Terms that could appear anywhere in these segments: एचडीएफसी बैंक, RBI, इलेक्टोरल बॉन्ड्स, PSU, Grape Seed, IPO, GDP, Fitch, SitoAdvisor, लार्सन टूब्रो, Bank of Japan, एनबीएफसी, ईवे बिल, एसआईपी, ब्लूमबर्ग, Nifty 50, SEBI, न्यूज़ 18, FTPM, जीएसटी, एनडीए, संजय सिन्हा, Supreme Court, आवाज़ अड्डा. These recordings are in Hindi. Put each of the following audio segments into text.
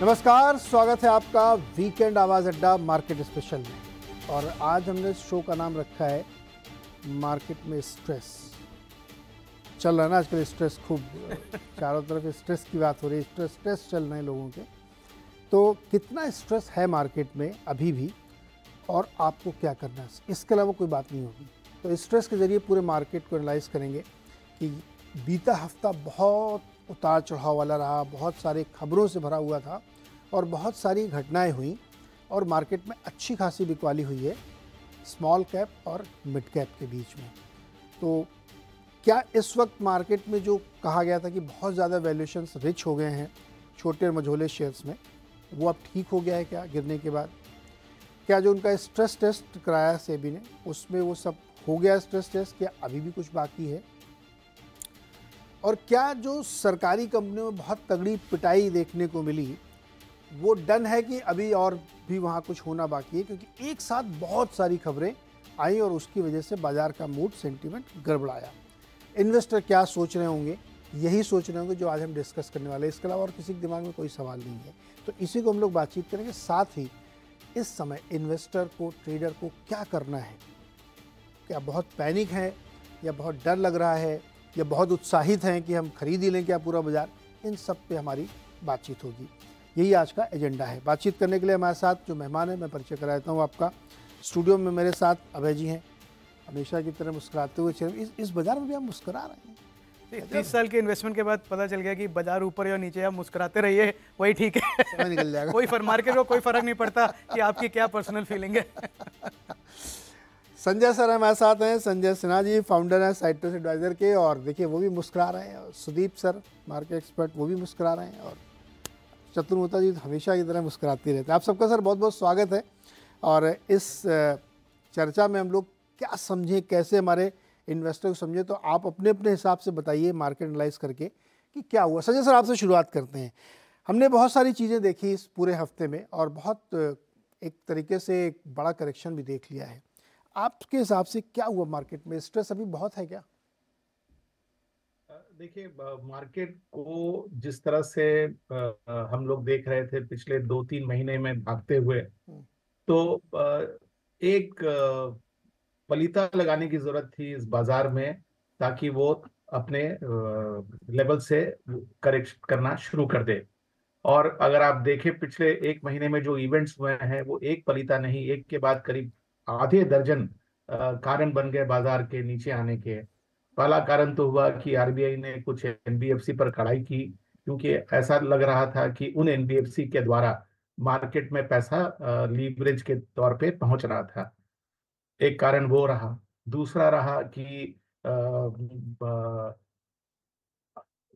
नमस्कार, स्वागत है आपका वीकेंड आवाज अड्डा मार्केट स्पेशल में। और आज हमने शो का नाम रखा है मार्केट में स्ट्रेस। चल रहा है ना आजकल स्ट्रेस खूब चारों तरफ स्ट्रेस की बात हो रही है, स्ट्रेस चल रहे हैं लोगों के। तो कितना स्ट्रेस है मार्केट में अभी भी और आपको क्या करना है, इसके अलावा कोई बात नहीं होगी। तो स्ट्रेस के ज़रिए पूरे मार्केट को एनालाइज करेंगे कि बीता हफ्ता बहुत उतार चढ़ाव वाला रहा, बहुत सारे खबरों से भरा हुआ था और बहुत सारी घटनाएं हुई और मार्केट में अच्छी खासी बिकवाली हुई है स्मॉल कैप और मिड कैप के बीच में। तो क्या इस वक्त मार्केट में जो कहा गया था कि बहुत ज़्यादा वैल्यूएशंस रिच हो गए हैं छोटे और मझोले शेयर्स में, वो अब ठीक हो गया है क्या गिरने के बाद? क्या जो उनका स्ट्रेस टेस्ट कराया सेबी ने उसमें वो सब हो गया स्ट्रेस टेस्ट, क्या अभी भी कुछ बाकी है? और क्या जो सरकारी कंपनियों में बहुत तगड़ी पिटाई देखने को मिली वो डन है कि अभी और भी वहाँ कुछ होना बाकी है? क्योंकि एक साथ बहुत सारी खबरें आई और उसकी वजह से बाजार का मूड सेंटीमेंट गड़बड़ाया। इन्वेस्टर क्या सोच रहे होंगे, यही सोच रहे होंगे जो आज हम डिस्कस करने वाले हैं। इसके अलावा और किसी के दिमाग में कोई सवाल नहीं है, तो इसी को हम लोग बातचीत करेंगे। साथ ही इस समय इन्वेस्टर को, ट्रेडर को क्या करना है? क्या बहुत पैनिक है या बहुत डर लग रहा है या बहुत उत्साहित हैं कि हम खरीद ही लें क्या पूरा बाज़ार? इन सब पे हमारी बातचीत होगी, यही आज का एजेंडा है। बातचीत करने के लिए हमारे साथ जो मेहमान हैं मैं परिचय करा देता हूँ आपका। स्टूडियो में मेरे साथ अभय जी हैं, हमेशा की तरह मुस्कुराते हुए चेहरे। इस बाज़ार में भी हम मुस्कुरा रहे हैं। 30 साल के इन्वेस्टमेंट के बाद पता चल गया कि बाजार ऊपर या नीचे, आप मुस्कुराते रहिए वही ठीक है, समय निकल जाएगा। मार्केट को कोई फर्क नहीं पड़ता कि आपकी क्या पर्सनल फीलिंग है। संजय सर हमारे साथ हैं, संजय सिन्हा जी फाउंडर हैं SitoAdvisor के, और देखिए वो भी मुस्कुरा रहे हैं। और सुदीप सर मार्केट एक्सपर्ट, वो भी मुस्कुरा रहे हैं। और चतुर्मुता जी हमेशा की तरह मुस्कुराते रहते हैं। आप सबका सर बहुत बहुत स्वागत है। और इस चर्चा में हम लोग क्या समझें, कैसे हमारे इन्वेस्टर को समझें, तो आप अपने अपने हिसाब से बताइए मार्केट एनालाइज करके कि क्या हुआ। संजय सर आपसे शुरुआत करते हैं। हमने बहुत सारी चीज़ें देखी इस पूरे हफ्ते में और बहुत एक तरीके से एक बड़ा करेक्शन भी देख लिया है। आपके हिसाब से क्या हुआ मार्केट में, स्ट्रेस अभी बहुत है क्या? देखिए, मार्केट को जिस तरह से हम लोग देख रहे थे पिछले 2-3 महीने में भागते हुए, तो एक पलीता लगाने की जरूरत थी इस बाजार में, ताकि वो अपने लेवल से करेक्ट करना शुरू कर दे। और अगर आप देखें पिछले एक महीने में जो इवेंट्स हुए हैं, वो एक पलीता नहीं, एक के बाद करीब आधे दर्जन कारण बन गए बाजार के नीचे आने के। पहला कारण तो हुआ कि आरबीआई ने कुछ एनबीएफसी पर कड़ाई की, क्योंकि ऐसा लग रहा था कि उन एनबीएफसी के द्वारा मार्केट में पैसा लीवरेज के तौर पे पहुंच रहा था। एक कारण वो रहा। दूसरा रहा कि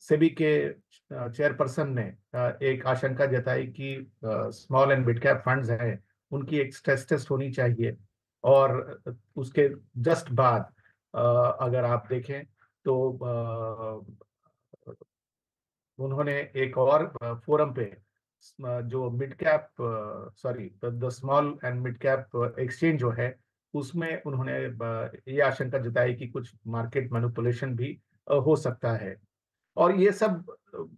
सेबी के चेयरपर्सन ने एक आशंका जताई कि small and mid cap funds हैं, उनकी एक स्ट्रेस टेस्ट होनी चाहिए। और उसके जस्ट बाद अगर आप देखें तो उन्होंने एक और फोरम पे जो mid cap, sorry the small and mid cap exchange जो है, उसमें उन्होंने ये आशंका जताई कि कुछ मार्केट मैनिपुलेशन भी हो सकता है। और ये सब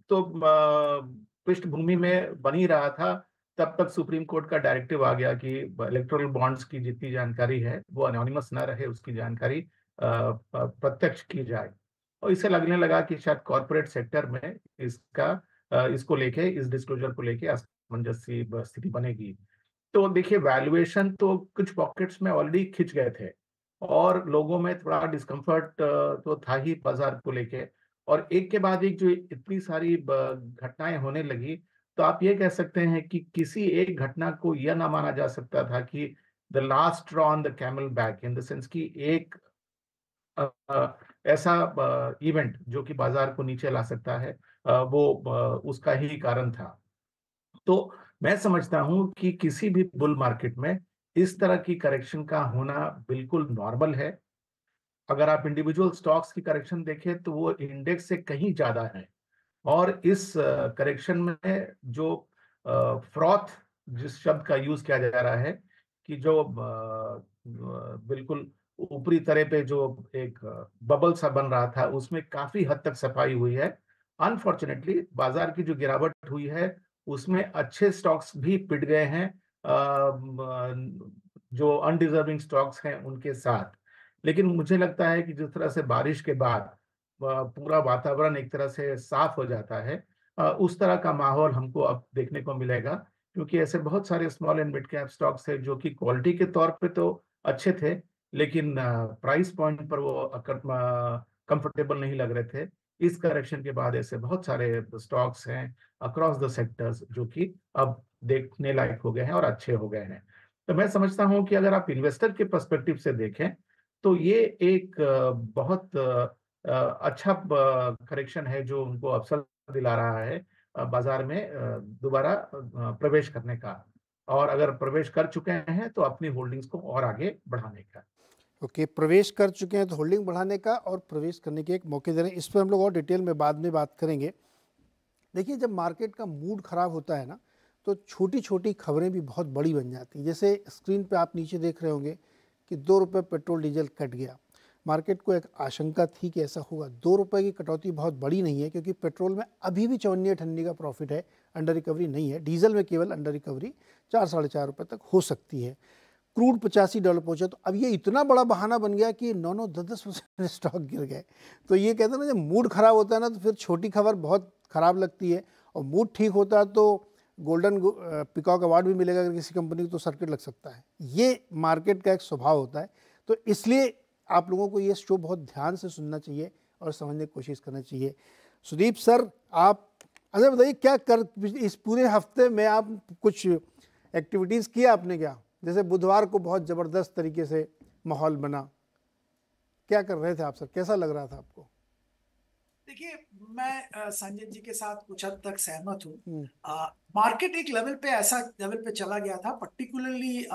तो पृष्ठभूमि में बन ही रहा था, तब तक सुप्रीम कोर्ट का डायरेक्टिव आ गया कि इलेक्टोरल बॉन्ड्स की जितनी जानकारी है वो अनोनिमस ना रहे, उसकी जानकारी प्रत्यक्ष की जाए। और इससे लगने लगा कि शायद कॉर्पोरेट सेक्टर में इसको लेके, इस डिस्क्लोजर को लेके असमंजस्य स्थिति बनेगी। तो देखिए, वैल्यूएशन तो कुछ पॉकेट्स में ऑलरेडी खिंच गए थे और लोगों में थोड़ा डिस्कम्फर्ट तो था ही बाजार को लेके। और एक के बाद एक जो इतनी सारी घटनाएं होने लगी, तो आप ये कह सकते हैं कि किसी एक घटना को यह ना माना जा सकता था कि the last straw on the camel back, in the sense कि एक ऐसा इवेंट जो कि बाजार को नीचे ला सकता है, वो उसका ही कारण था। तो मैं समझता हूं कि किसी भी बुल मार्केट में इस तरह की करेक्शन का होना बिल्कुल नॉर्मल है। अगर आप इंडिविजुअल स्टॉक्स की करेक्शन देखें तो वो इंडेक्स से कहीं ज्यादा है। और इस करेक्शन में जो फ्रॉथ, जिस शब्द का यूज किया जा रहा है कि जो बिल्कुल ऊपरी तरह पे जो एक बबल सा बन रहा था, उसमें काफी हद तक सफाई हुई है। अनफॉर्चुनेटली बाजार की जो गिरावट हुई है उसमें अच्छे स्टॉक्स भी पिट गए हैं जो अनडिजर्विंग स्टॉक्स हैं उनके साथ। लेकिन मुझे लगता है कि जिस तरह से बारिश के बाद पूरा वातावरण एक तरह से साफ हो जाता है, उस तरह का माहौल हमको अब देखने को मिलेगा, क्योंकि ऐसे बहुत सारे small and mid cap stocks है जो कि क्वालिटी के तौर पे तो अच्छे थे लेकिन प्राइस पॉइंट पर वो कंफर्टेबल नहीं लग रहे थे। इस करेक्शन के बाद ऐसे बहुत सारे स्टॉक्स हैं अक्रॉस द सेक्टर्स जो कि अब देखने लायक हो गए हैं और अच्छे हो गए हैं। तो मैं समझता हूं कि अगर आप इन्वेस्टर के पर्सपेक्टिव से देखें तो ये एक बहुत अच्छा करेक्शन है जो उनको अवसर दिला रहा है बाजार में दोबारा प्रवेश करने का, और अगर प्रवेश कर चुके हैं तो अपनी होल्डिंग्स को और आगे बढ़ाने का। ओके, प्रवेश कर चुके हैं तो होल्डिंग बढ़ाने का और प्रवेश करने के एक मौके दे रहे हैं। इस पर हम लोग और डिटेल में बाद में बात करेंगे। देखिए, जब मार्केट का मूड खराब होता है ना तो छोटी छोटी खबरें भी बहुत बड़ी बन जाती हैं। जैसे स्क्रीन पे आप नीचे देख रहे होंगे कि 2 रुपये पेट्रोल डीजल कट गया। मार्केट को एक आशंका थी कि ऐसा होगा। 2 रुपये की कटौती बहुत बड़ी नहीं है क्योंकि पेट्रोल में अभी भी 54-58 का प्रॉफिट है, अंडर रिकवरी नहीं है। डीजल में केवल अंडर रिकवरी 4-4.5 रुपये तक हो सकती है। क्रूड $85 पहुंचा। तो अब ये इतना बड़ा बहाना बन गया कि 9-10% स्टॉक गिर गए। तो ये कहते हैं ना, जब मूड ख़राब होता है ना तो फिर छोटी खबर बहुत ख़राब लगती है, और मूड ठीक होता है तो गोल्डन पिकॉक अवार्ड भी मिलेगा अगर किसी कंपनी को, तो सर्किट लग सकता है। ये मार्केट का एक स्वभाव होता है। तो इसलिए आप लोगों को ये शो बहुत ध्यान से सुनना चाहिए और समझने की कोशिश करना चाहिए। सुदीप सर, आप अच्छा बताइए, क्या कर इस पूरे हफ्ते में आप कुछ एक्टिविटीज़ किया आपने? क्या जैसे बुधवार को बहुत ज़बरदस्त तरीके से माहौल बना, क्या कर रहे थे आप सर? कैसा लग रहा था आपको? देखिए, मैं संजय जी के साथ कुछ हद तक सहमत हूँ। मार्केट एक लेवल पे चला गया था, particularly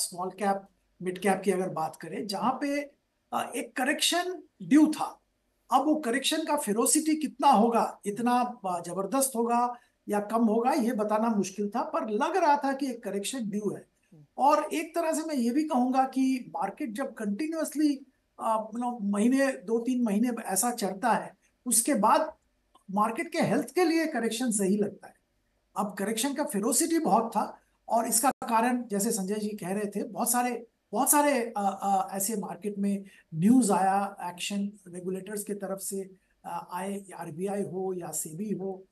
small cap mid cap की अगर बात करें, जहाँ पे एक करेक्शन ड्यू था। अब वो करेक्शन का फेरोसिटी कितना होगा, इतना जबरदस्त होगा या कम होगा, ये बताना मुश्किल था, पर लग रहा था कि एक करेक्शन ड्यू है। और एक तरह से मैं ये भी कहूँगा कि मार्केट जब कंटिन्यूसली महीने 2-3 महीने ऐसा चलता है, उसके बाद मार्केट के हेल्थ के लिए करेक्शन सही लगता है। अब करेक्शन का फेरोसिटी बहुत था, और इसका कारण जैसे संजय जी कह रहे थे, बहुत सारे ऐसे मार्केट में न्यूज़ आया, एक्शन रेगुलेटर्स के तरफ से आए, आरबीआई हो या सेबी हो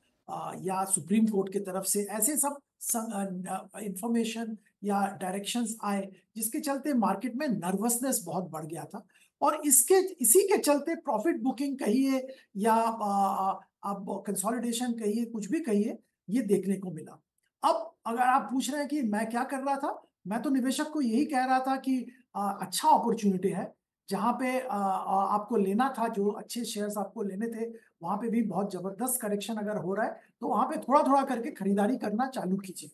या सुप्रीम कोर्ट की तरफ से, ऐसे सब इंफॉर्मेशन या डायरेक्शंस आए, जिसके चलते मार्केट में नर्वसनेस बहुत बढ़ गया था। और इसी के चलते प्रॉफिट बुकिंग कहिए या आप कंसोलिडेशन कहिए, कुछ भी कहिए, ये देखने को मिला। अब अगर आप पूछ रहे हैं कि मैं क्या कर रहा था, मैं तो निवेशक को यही कह रहा था कि अच्छा अपॉर्चुनिटी है, जहाँ पे आपको लेना था, जो अच्छे शेयर्स आपको लेने थे वहाँ पे भी बहुत ज़बरदस्त करेक्शन अगर हो रहा है तो वहाँ पे थोड़ा थोड़ा करके खरीदारी करना चालू कीजिए।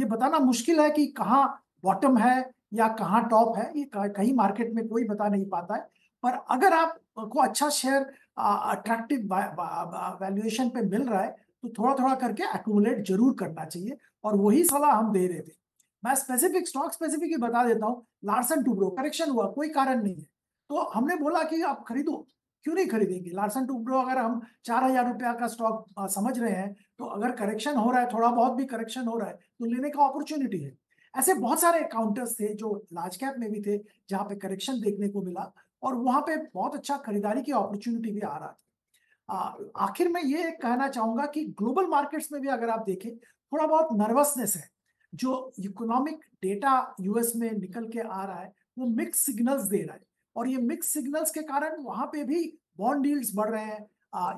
ये बताना मुश्किल है कि कहाँ बॉटम है या कहाँ टॉप है, ये कहीं मार्केट में कोई बता नहीं पाता है। पर अगर आपको अच्छा शेयर अट्रैक्टिव वैल्यूएशन पे मिल रहा है तो थोड़ा थोड़ा करके एक्यूमुलेट जरूर करना चाहिए, और वही सलाह हम दे रहे थे। मैं स्पेसिफिक स्टॉक ही बता देता हूँ। लार्सन टूब्रो करेक्शन हुआ, कोई कारण नहीं है, तो हमने बोला कि आप खरीदो, क्यों नहीं खरीदेंगे लार्सन टूब्रो। अगर हम 4,000 रुपया का स्टॉक समझ रहे हैं तो अगर करेक्शन हो रहा है, थोड़ा बहुत भी करेक्शन हो रहा है, तो लेने का अपॉर्चुनिटी है। ऐसे बहुत सारे काउंटर्स थे जो लार्ज कैप में भी थे, जहाँ पे करेक्शन देखने को मिला और वहाँ पे बहुत अच्छा खरीदारी की अपॉर्चुनिटी भी आ रहा था। आखिर में ये कहना चाहूँगा कि ग्लोबल मार्केट्स में भी अगर आप देखें, थोड़ा बहुत नर्वसनेस है। जो इकोनॉमिक डेटा यूएस में निकल के आ रहा है वो मिक्स सिग्नल्स दे रहा है, और ये मिक्स सिग्नल्स के कारण वहाँ पे भी बॉन्ड यील्ड्स बढ़ रहे हैं,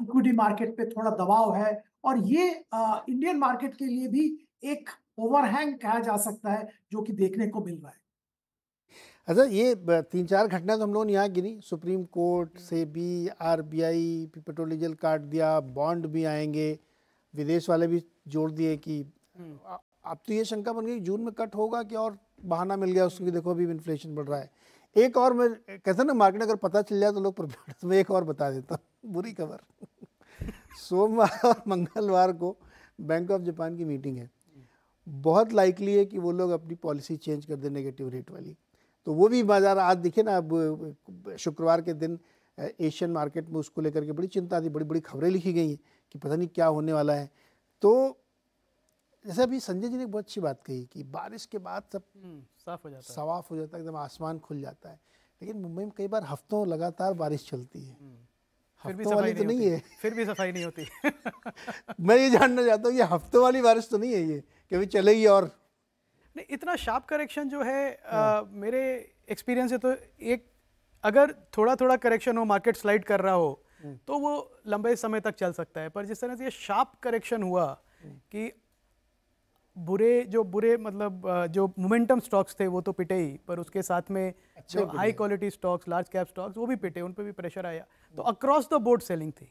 इक्विटी मार्केट पे थोड़ा दबाव है, और ये इंडियन मार्केट के लिए भी एक ओवरहैंग कहा जा सकता है जो कि देखने को मिल रहा है। अच्छा, ये 3-4 घटना तो हम लोगों ने यहाँ गिनी, supreme court, SEBI, RBI, petrol diesel काट दिया, बॉन्ड भी आएंगे, विदेश वाले भी जोड़ दिए कि अब तो ये शंका बन गई जून में कट होगा कि, और बहाना मिल गया उसको कि देखो अभी इन्फ्लेशन बढ़ रहा है। एक और मैं कहता ना, मार्केट अगर पता चल जाए तो लोग प्रॉफिट में, एक और बता देता हूँ बुरी खबर। सोमवार और मंगलवार को बैंक ऑफ जापान की मीटिंग है। बहुत लाइकली है कि वो लोग अपनी पॉलिसी चेंज कर दें, नेगेटिव रेट वाली। तो वो भी बाजार आज दिखे ना, अब शुक्रवार के दिन एशियन मार्केट में उसको लेकर के बड़ी चिंता थी, बड़ी बड़ी खबरें लिखी गई हैं कि पता नहीं क्या होने वाला है। तो जैसे अभी संजय जी ने बहुत अच्छी बात कही कि बारिश के बाद सब साफ हो जाता है, साफ हो जाता है, एकदम आसमान खुल जाता है। लेकिन मुंबई में कई बार हफ्तों लगातार बारिश चलती है, हफ्तों वाली तो नहीं है, फिर भी सफाई नहीं होती। मैं ये जानना चाहता हूँ ये हफ्तों वाली बारिश तो नहीं है ये कभी चलेगी? और नहीं, इतना शार्प करेक्शन जो है मेरे एक्सपीरियंस से तो एक अगर थोड़ा थोड़ा करेक्शन हो, मार्केट स्लाइड कर रहा हो तो वो लंबे समय तक चल सकता है। पर जिस तरह से ये शार्प करेक्शन हुआ कि बुरे मतलब जो मोमेंटम स्टॉक्स थे वो तो पिटे ही, पर उसके साथ में जो high quality stocks, large cap stocks वो भी पिटे, उन पे भी प्रेशर आया। तो अक्रॉस द बोर्ड सेलिंग थी।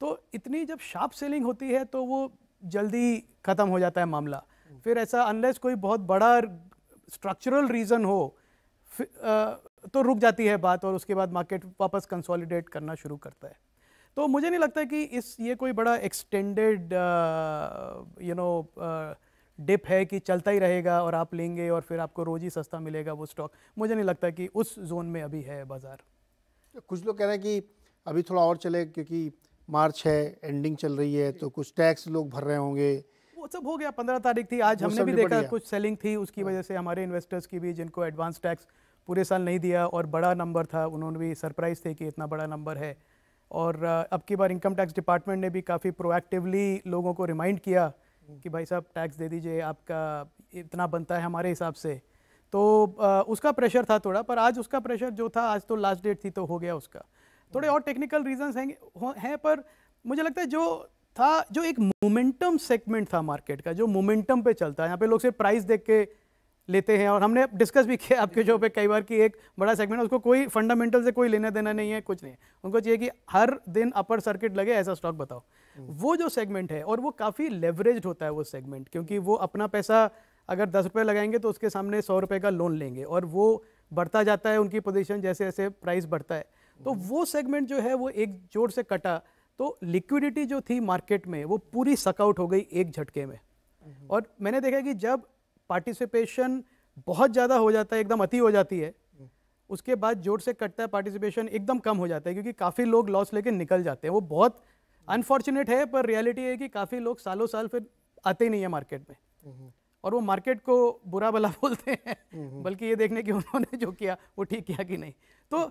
तो इतनी जब शार्प सेलिंग होती है तो वो जल्दी ख़त्म हो जाता है मामला। फिर ऐसा अनलेस कोई बहुत बड़ा स्ट्रक्चरल रीज़न हो तो रुक जाती है बात, और उसके बाद मार्केट वापस कंसोलिडेट करना शुरू करता है। तो मुझे नहीं लगता कि ये कोई बड़ा एक्सटेंडेड डिप है कि चलता ही रहेगा और आप लेंगे और फिर आपको रोज़ ही सस्ता मिलेगा वो स्टॉक। मुझे नहीं लगता कि उस जोन में अभी है बाज़ार। कुछ लोग कह रहे हैं कि अभी थोड़ा और चले क्योंकि मार्च है, एंडिंग चल रही है, तो कुछ टैक्स लोग भर रहे होंगे। वो सब हो गया, 15 तारीख थी, आज हमने भी देखा कुछ सेलिंग थी उसकी वजह से। हमारे इन्वेस्टर्स की भी जिनको एडवांस टैक्स पूरे साल नहीं दिया और बड़ा नंबर था, उन्होंने भी सरप्राइज थे कि इतना बड़ा नंबर है। और अब की बार इनकम टैक्स डिपार्टमेंट ने भी काफ़ी प्रोएक्टिवली लोगों को रिमाइंड किया कि भाई साहब टैक्स दे दीजिए, आपका इतना बनता है हमारे हिसाब से। तो उसका प्रेशर था थोड़ा, पर आज उसका प्रेशर जो था, आज तो लास्ट डेट थी तो हो गया उसका। थोड़े और टेक्निकल रीजंस हैं पर मुझे लगता है जो एक मोमेंटम सेगमेंट था मार्केट का, जो मोमेंटम पे चलता है, यहाँ पे लोग सिर्फ प्राइस देख के लेते हैं। और हमने डिस्कस भी किया आपके शो पे कई बार कि एक बड़ा सेगमेंट उसको कोई फंडामेंटल से कोई लेना देना नहीं है, कुछ नहीं है, उनको चाहिए कि हर दिन अपर सर्किट लगे, ऐसा स्टॉक बताओ। वो जो सेगमेंट है, और वो काफ़ी लेवरेज्ड होता है वो सेगमेंट, क्योंकि वो अपना पैसा अगर 10 रुपये लगाएंगे तो उसके सामने 100 रुपये का लोन लेंगे, और वो बढ़ता जाता है उनकी पोजीशन जैसे जैसे प्राइस बढ़ता है। तो वो सेगमेंट जो है वो एक जोर से कटा, तो लिक्विडिटी जो थी मार्केट में वो पूरी सकआउट हो गई एक झटके में। और मैंने देखा कि जब पार्टिसिपेशन बहुत ज़्यादा हो जाता है, एकदम अति हो जाती है, उसके बाद जोर से कटता है, पार्टिसिपेशन एकदम कम हो जाता है, क्योंकि काफ़ी लोग लॉस लेके निकल जाते हैं। वो बहुत अनफॉर्चुनेट है, पर रियलिटी है कि काफ़ी लोग सालों साल फिर आते ही नहीं है मार्केट में, और वो मार्केट को बुरा भला बोलते हैं, बल्कि ये देखने कि उन्होंने जो किया वो ठीक किया कि नहीं। तो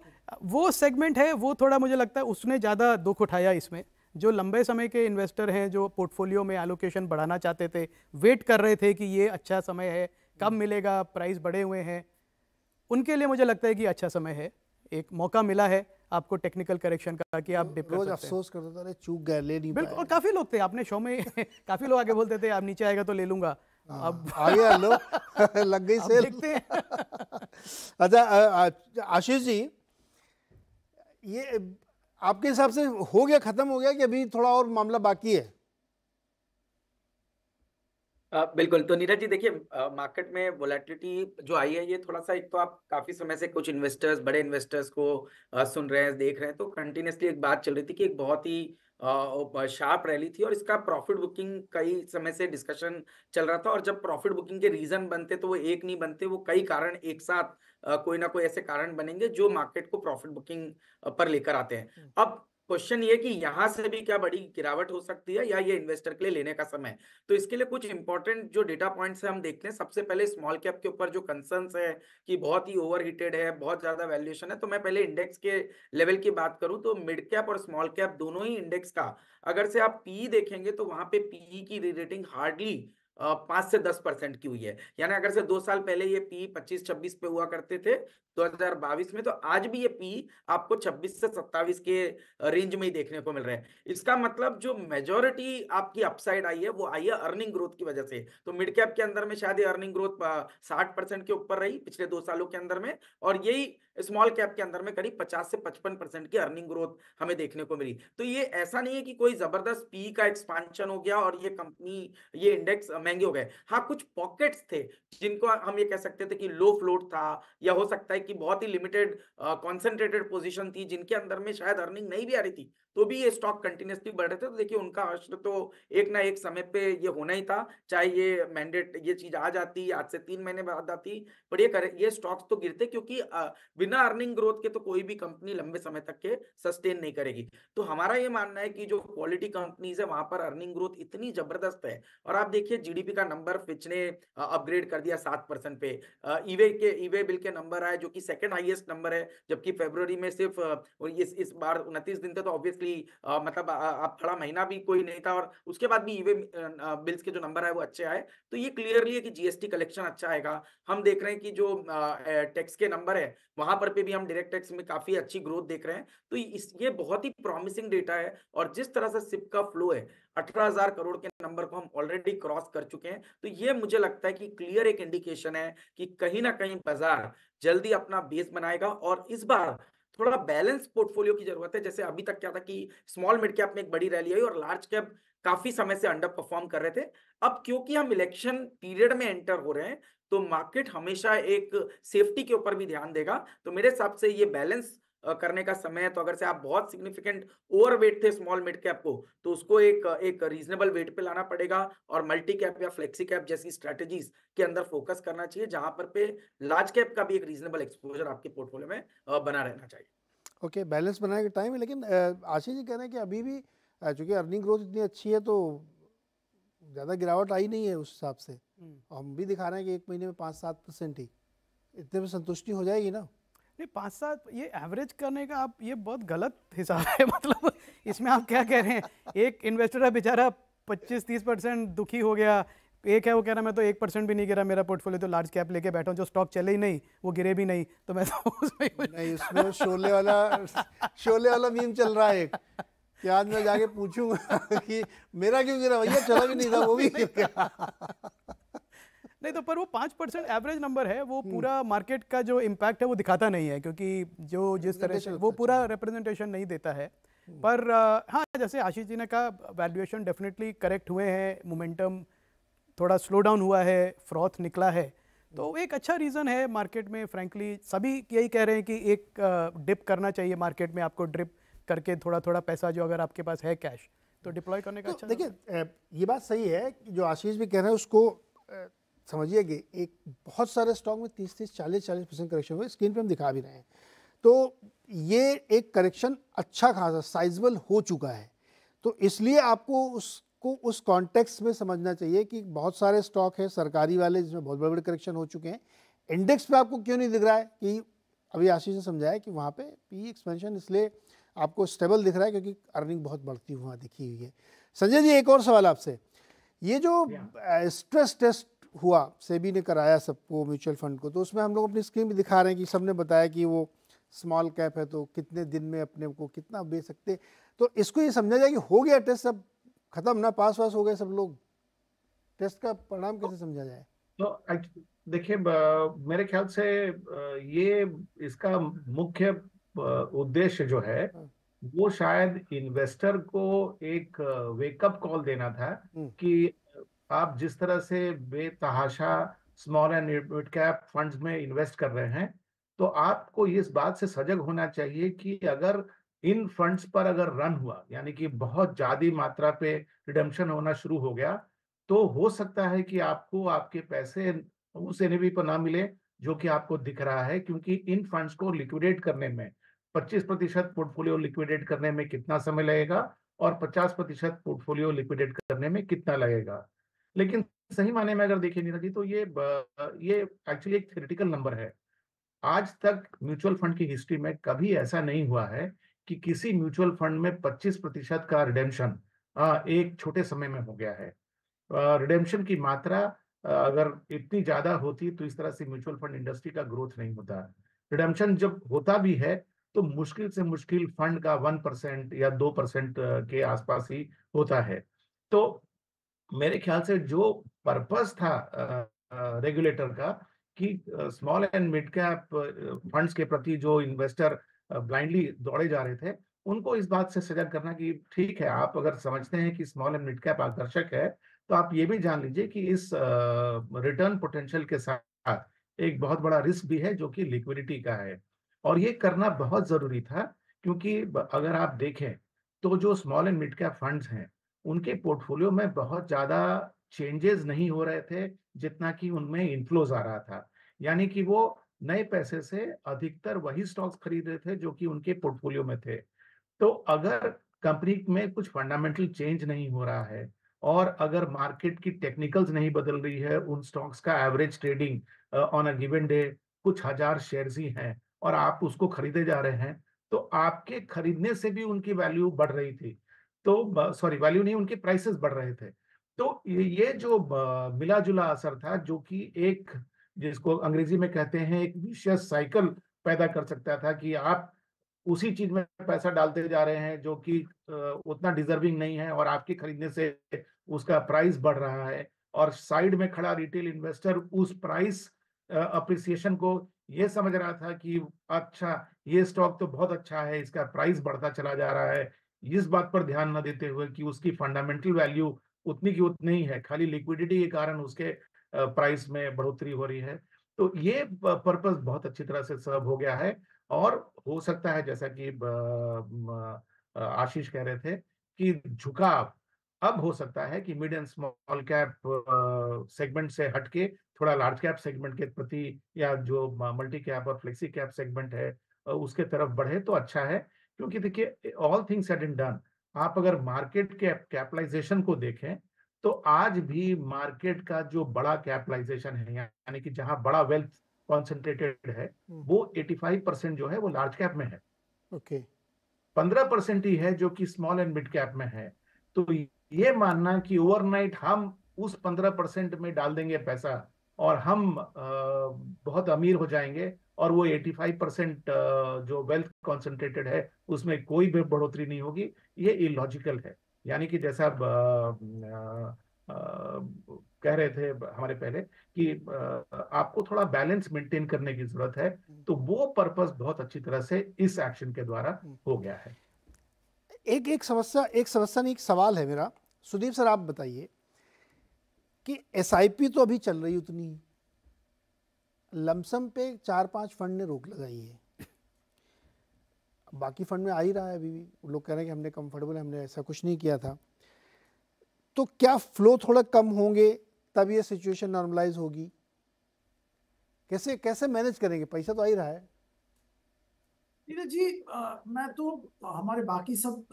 वो सेगमेंट है, वो थोड़ा मुझे लगता है उसने ज़्यादा दुख उठाया इसमें। जो लंबे समय के इन्वेस्टर हैं, जो पोर्टफोलियो में एलोकेशन बढ़ाना चाहते थे, वेट कर रहे थे कि ये अच्छा समय है, कब मिलेगा, प्राइस बढ़े हुए हैं, उनके लिए मुझे लगता है कि अच्छा समय है, एक मौका मिला है आपको टेक्निकल करेक्शन का कि आप डिप कर सकते हैं। अफसोस करता था, अरे चूक गए, ले नहीं पाए। और काफ़ी लोग थे, आपने शो में काफ़ी लोग आगे बोलते थे आप नीचे आएगा तो ले लूँगा, अब आ गया लो, लग गई सेल। अच्छा आशीष जी, ये आपके हिसाब से हो गया, खत्म हो गया कि अभी थोड़ा और मामला बाकी है? बिल्कुल। तो नीरज जी देखिए, मार्केट में वोलेटिलिटी जो आई है ये थोड़ा सा, एक तो आप काफी समय से कुछ इन्वेस्टर्स, बड़े इन्वेस्टर्स को सुन रहे हैं, देख रहे हैं, तो कंटिन्यूसली एक बात चल रही थी कि एक बहुत ही शार्प रैली थी और इसका प्रॉफिट बुकिंग कई समय से डिस्कशन चल रहा था। और जब प्रॉफिट बुकिंग के रीजन बनते तो वो एक नहीं बनते, वो कई कारण एक साथ कोई ना कोई ऐसे कारण बनेंगे जो मार्केट को प्रॉफिट बुकिंग पर लेकर आते हैं। अब क्वेश्चन ये कि यहाँ से भी क्या बड़ी गिरावट हो सकती है या ये इन्वेस्टर के लिए लेने का समय? तो इसके लिए कुछ इंपॉर्टेंट जो डेटा पॉइंट्स है हम देखते हैं। सबसे पहले स्मॉल कैप के ऊपर जो कंसर्न्स है कि बहुत ही ओवरहीटेड है, बहुत ज्यादा वैल्यूएशन है, तो मैं पहले इंडेक्स के लेवल की बात करूं तो मिड कैप और स्मॉल कैप दोनों ही इंडेक्स का अगर से आप पीई देखेंगे तो वहां पे पीई की रीरेटिंग हार्डली 5 से 10% की हुई है। यानी अगर से 2 साल पहले ये पी 25-26 पे हुआ करते थे 2022 में, तो आज भी ये पी आपको 26 से 27 के रेंज में ही देखने को मिल रहा है। इसका मतलब जो मेजोरिटी आपकी अपसाइड आई है वो आई है अर्निंग ग्रोथ की वजह से। तो मिड कैप के अंदर में शायद अर्निंग ग्रोथ 60% के ऊपर रही पिछले 2 सालों के अंदर में, और यही स्मॉल कैप के अंदर में करीब 50 से 55% की अर्निंग ग्रोथ हमें देखने को मिली। तो ये ऐसा नहीं है कि कोई जबरदस्त पी का एक्सपांशन हो गया और ये कंपनी, ये इंडेक्स महंगे हो गए। हाँ, कुछ पॉकेट्स थे जिनको हम ये कह सकते थे कि लो फ्लोट था, या हो सकता है कि बहुत ही लिमिटेड कॉन्सेंट्रेटेड पोजीशन थी जिनके अंदर में शायद अर्निंग नहीं भी आ रही थी, तो भी ये स्टॉक कंटिन्यूसली बढ़ रहे थे। तो देखिए उनका असर तो एक ना एक समय पे ये होना ही था, चाहे ये मैंडेट, ये चीज आ जाती आज से 3 महीने बाद आती, पर ये स्टॉक्स तो गिरते क्योंकि बिना अर्निंग ग्रोथ के तो कोई भी कंपनी लंबे समय तक के सस्टेन नहीं करेगी। तो हमारा ये मानना है कि जो क्वालिटी कंपनीज है वहां पर अर्निंग ग्रोथ इतनी जबरदस्त है। और आप देखिए जीडीपी का नंबर फिच ने अपग्रेड कर दिया 7% पे, ईवे बिल के नंबर आए जो कि सेकंड हाईएस्ट नंबर है, जबकि फरवरी में सिर्फ इस बार 29 दिन थे, तो ऑब्वियसली मतलब आप थोड़ा महीना भी कोई नहीं था, और उसके बाद भी ईवे बिल्स के जो नंबर आए वो अच्छे आए। तो ये क्लियरली है कि जीएसटी कलेक्शन अच्छा आएगा। हम देख रहे हैं कि जो टैक्स के नंबर है वहां पर पे भी हम डायरेक्ट टैक्स में काफी अच्छी ग्रोथ देख रहे हैं। तो ये बहुत ही प्रॉमिसिंग डेटा है। और जिस तरह से सिप का फ्लो है 18,000 करोड़ के नंबर को हम ऑलरेडी क्रॉस कर चुके हैं, तो ये मुझे लगता है कि क्लियर एक इंडिकेशन है कि कहीं ना कहीं बाजार जल्दी अपना बेस बनाएगा। और इस बार थोड़ा बैलेंस पोर्टफोलियो की जरूरत है। जैसे अभी तक क्या था कि स्मॉल मिड कैप में एक बड़ी रैली आई और लार्ज कैप काफी समय से अंडर परफॉर्म कर रहे थे। अब क्योंकि हम इलेक्शन पीरियड में एंटर हो रहे हैं तो मार्केट हमेशा एक सेफ्टी के ऊपर भी ध्यान देगा। तो मेरे हिसाब से ये बैलेंस करने का समय है। तो अगर से आप बहुत सिग्निफिकेंट ओवरवेट थे स्मॉल मिड कैप को, तो उसको एक रीजनेबल वेट पे लाना पड़ेगा और मल्टी कैप या फ्लेक्सी कैप जैसी स्ट्रेटजीज के अंदर फोकस करना चाहिए, जहां पर पे लार्ज कैप का भी एक रीजनेबल एक्सपोजर आपके पोर्टफोलियो में बना रहना चाहिए। ओके, बैलेंस बनाने का टाइम है, लेकिन आशीष जी कह रहे हैं कि अभी भी चूंकि अर्निंग ग्रोथ इतनी अच्छी है तो ज़्यादा गिरावट आई नहीं है उस हिसाब से, हम भी दिखा रहे हैं कि एक महीने में 5-7% ही, इतने में संतुष्टि हो जाएगी ना? नहीं, 5-7 ये एवरेज करने का आप ये बहुत गलत हिसाब है। मतलब इसमें आप क्या कह रहे हैं, एक इन्वेस्टर है बेचारा 25-30% दुखी हो गया, एक है वो कह रहा मैं तो 1% भी नहीं गिरा मेरा पोर्टफोलियो, तो लार्ज कैप लेके बैठा हूँ जो स्टॉक चले ही नहीं वो गिरे भी नहीं, तो मैं तो नहीं, उसमें शोले वाला मीम चल रहा है कि आज मैं जाके पूछूंगा कि मेरा क्यों गिरा भैया, चला भी नहीं था वो भी गिर गया। नहीं तो पर वो 5% एवरेज नंबर है, वो पूरा मार्केट का जो इम्पैक्ट है वो दिखाता नहीं है, क्योंकि जो जिस तरह से वो पूरा रिप्रेजेंटेशन नहीं देता है। पर हाँ, जैसे आशीष जी ने कहा वैल्यूएशन डेफिनेटली करेक्ट हुए हैं, मोमेंटम थोड़ा स्लो डाउन हुआ है, फ्रॉथ निकला है, तो एक अच्छा रीज़न है मार्केट में। फ्रेंकली सभी यही कह रहे हैं कि एक डिप करना चाहिए मार्केट में, आपको ड्रिप करके थोड़ा थोड़ा पैसा जो अगर आपके पास है कैश तो डिप्लॉय करने का। अच्छा देखिए, ये बात सही है जो आशीष भी कह रहे हैं, उसको समझिए कि एक बहुत सारे स्टॉक में 30-40% करेक्शन हुए, स्क्रीन पे हम दिखा भी रहे हैं, तो ये एक करेक्शन अच्छा खासा साइजबल हो चुका है। तो इसलिए आपको उस कॉन्टेक्स्ट में समझना चाहिए कि बहुत सारे स्टॉक हैं सरकारी वाले जिसमें बहुत बड़े बड़े करेक्शन हो चुके हैं, इंडेक्स पे आपको क्यों नहीं दिख रहा है कि अभी आशीष ने समझाया कि वहाँ पे पी एक्सपेंशन इसलिए आपको स्टेबल दिख रहा है क्योंकि अर्निंग बहुत बढ़ती हुई वहाँ दिखी हुई है। संजय जी, एक और सवाल आपसे, ये जो स्ट्रेस टेस्ट हुआ सेबी ने कराया सबको म्यूचुअल फंड को, तो उसमें हम लोग अपनी स्क्रीन भी दिखा रहे हैं कि सबने बताया कि वो स्मॉल कैप है तो कितने दिन में अपने को कितना बेच सकते, तो इसको ये समझा जाए कि हो गया टेस्ट, सब खत्म ना, पास वास हो गए सब लोग, टेस्ट का परिणाम कैसे समझा जाए? तो देखिए मेरे ख्याल से ये इसका मुख्य उद्देश्य जो है वो शायद इन्वेस्टर को एक वेकअप कॉल देना था कि आप जिस तरह से बेतहाशा small and mid cap funds में इन्वेस्ट कर रहे हैं, तो आपको इस बात से सजग होना चाहिए कि अगर इन फंड्स पर अगर रन हुआ, यानी कि बहुत ज्यादा मात्रा पे रिडम्पशन होना शुरू हो गया, तो हो सकता है कि आपको आपके पैसे उस एनएवी पर ना मिले जो कि आपको दिख रहा है, क्योंकि इन फंड्स को लिक्विडेट करने में 25% पोर्टफोलियो लिक्विडेट करने में कितना समय लगेगा और 50% पोर्टफोलियो लिक्विडेट करने में कितना लगेगा। लेकिन सही माने में अगर देखिए नीरज जी, तो ये एक्चुअली एक थियोरेटिकल नंबर है। आज तक म्यूचुअल फंड की हिस्ट्री में कभी ऐसा नहीं हुआ है कि किसी म्यूचुअल फंड में 25% का रिडेम्पशन एक छोटे समय में हो गया है। रिडेम्पशन की मात्रा अगर इतनी ज्यादा होती तो इस तरह से म्यूचुअल फंड इंडस्ट्री का ग्रोथ नहीं होता। रिडेम्पशन जब होता भी है तो मुश्किल से मुश्किल फंड का 1% या 2% के आसपास ही होता है। तो मेरे ख्याल से जो पर्पस था रेगुलेटर का कि small and mid cap funds के प्रति जो इन्वेस्टर ब्लाइंडली दौड़े जा रहे थे, उनको इस बात से सजग करना कि ठीक है, आप अगर समझते हैं कि स्मॉल एंड मिड कैप आकर्षक है तो आप ये भी जान लीजिए कि इस रिटर्न पोटेंशियल के साथ एक बहुत बड़ा रिस्क भी है जो कि लिक्विडिटी का है। और ये करना बहुत जरूरी था क्योंकि अगर आप देखें तो जो small and mid cap funds हैं उनके पोर्टफोलियो में बहुत ज्यादा चेंजेस नहीं हो रहे थे जितना कि उनमें इनफ्लोज आ रहा था, यानी कि वो नए पैसे से अधिकतर वही स्टॉक्स खरीद रहे थे जो कि उनके पोर्टफोलियो में थे। तो अगर कंपनी में कुछ फंडामेंटल चेंज नहीं हो रहा है और अगर मार्केट की टेक्निकल्स नहीं बदल रही है, उन स्टॉक्स का average trading on a given day कुछ हजार शेयर्स ही हैं और आप उसको खरीदे जा रहे हैं, तो आपके खरीदने से भी उनकी वैल्यू बढ़ रही थी, तो सॉरी वैल्यू नहीं, उनके प्राइसेस बढ़ रहे थे। तो ये जो मिला जुला असर था जो कि एक, जिसको अंग्रेजी में कहते हैं एक विशियस साइकिल पैदा कर सकता था कि आप उसी चीज में पैसा डालते जा रहे हैं जो कि उतना डिजर्विंग नहीं है और आपके खरीदने से उसका प्राइस बढ़ रहा है और साइड में खड़ा रिटेल इन्वेस्टर उस प्राइस अप्रिसिएशन को ये समझ रहा था कि अच्छा ये स्टॉक तो बहुत अच्छा है, इसका प्राइस बढ़ता चला जा रहा है, इस बात पर ध्यान न देते हुए कि उसकी फंडामेंटल वैल्यू उतनी की उतनी ही है, खाली लिक्विडिटी के कारण उसके प्राइस में बढ़ोतरी हो रही है। तो ये पर्पस बहुत अच्छी तरह से सर्व हो गया है और हो सकता है जैसा कि आशीष कह रहे थे कि झुकाव अब हो सकता है कि mid and small cap segment से हटके थोड़ा लार्ज कैप सेगमेंट के प्रति या जो मल्टी कैप और फ्लेक्सी कैप सेगमेंट है उसके तरफ बढ़े तो अच्छा है, क्योंकि देखिए all things said and done आप अगर मार्केट के कैपिटलाइजेशन को देखें तो आज भी मार्केट का जो बड़ा कैपिटलाइजेशन है यानी कि जहां बड़ा वेल्थ कॉन्सेंट्रेटेड है वो 85% जो है वो लार्ज कैप में है, 15% ही है जो कि स्मॉल एंड मिड कैप में है। तो ये मानना कि ओवरनाइट हम उस 15% में डाल देंगे पैसा और हम बहुत अमीर हो जाएंगे और वो 85% जो वेल्थ कॉन्सेंट्रेटेड है उसमें कोई भी बढ़ोतरी नहीं होगी, ये इलॉजिकल है। यानी कि जैसा कह रहे थे हमारे पहले कि आपको थोड़ा बैलेंस मेंटेन करने की जरूरत है, तो वो पर्पस बहुत अच्छी तरह से इस एक्शन के द्वारा हो गया है। एक सवाल है मेरा, सुदीप सर आप बताइए कि एसआईपी तो अभी चल रही उतनी लमसम पे 4-5 फंड ने रोक लगाई है, बाकी फंड में आ ही रहा है, अभी भी वो लोग कह रहे हैं कि हमने कंफर्टेबल है, हमने ऐसा कुछ नहीं किया था। तो क्या फ्लो थोड़ा कम होंगे तब ये सिचुएशन नॉर्मलाइज होगी? कैसे कैसे मैनेज करेंगे? पैसा तो आ ही रहा है। नीरज जी मैं तो हमारे बाकी सब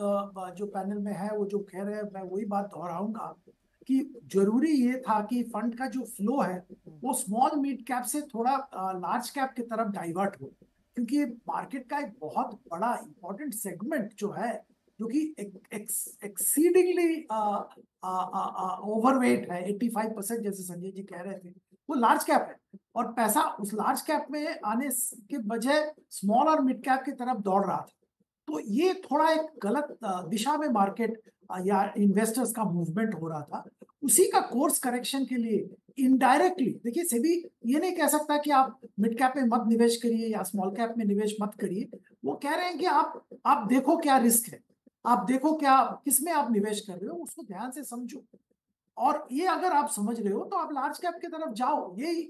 जो पैनल में है वो जो कह रहे हैं मैं वही बात दोहराऊंगा कि जरूरी ये था कि फंड का जो फ्लो है वो स्मॉल मिड कैप से थोड़ा लार्ज कैप की तरफ डाइवर्ट हो, क्योंकि मार्केट का एक बहुत बड़ा इम्पोर्टेंट सेगमेंट जो है जो कि एक्सीडिंगली ओवरवेट है, 85% जैसे संजय जी कह रहे थे वो लार्ज कैप है और पैसा उस लार्ज कैप में आने के बजाय स्मॉल और मिड कैप की तरफ दौड़ रहा था। तो ये थोड़ा एक गलत दिशा में मार्केट या इन्वेस्टर्स का मूवमेंट हो रहा था, उसी का कोर्स करेक्शन के लिए इनडायरेक्टली देखिए सेबी ये नहीं कह सकता कि आप मिड कैप में मत निवेश करिए या स्मॉल कैप में निवेश मत करिए, वो कह रहे हैं कि आप देखो क्या रिस्क है, आप देखो क्या किसमें आप निवेश कर रहे हो उसको ध्यान से समझो और ये अगर आप समझ रहे हो तो आप लार्ज कैप की तरफ जाओ, ये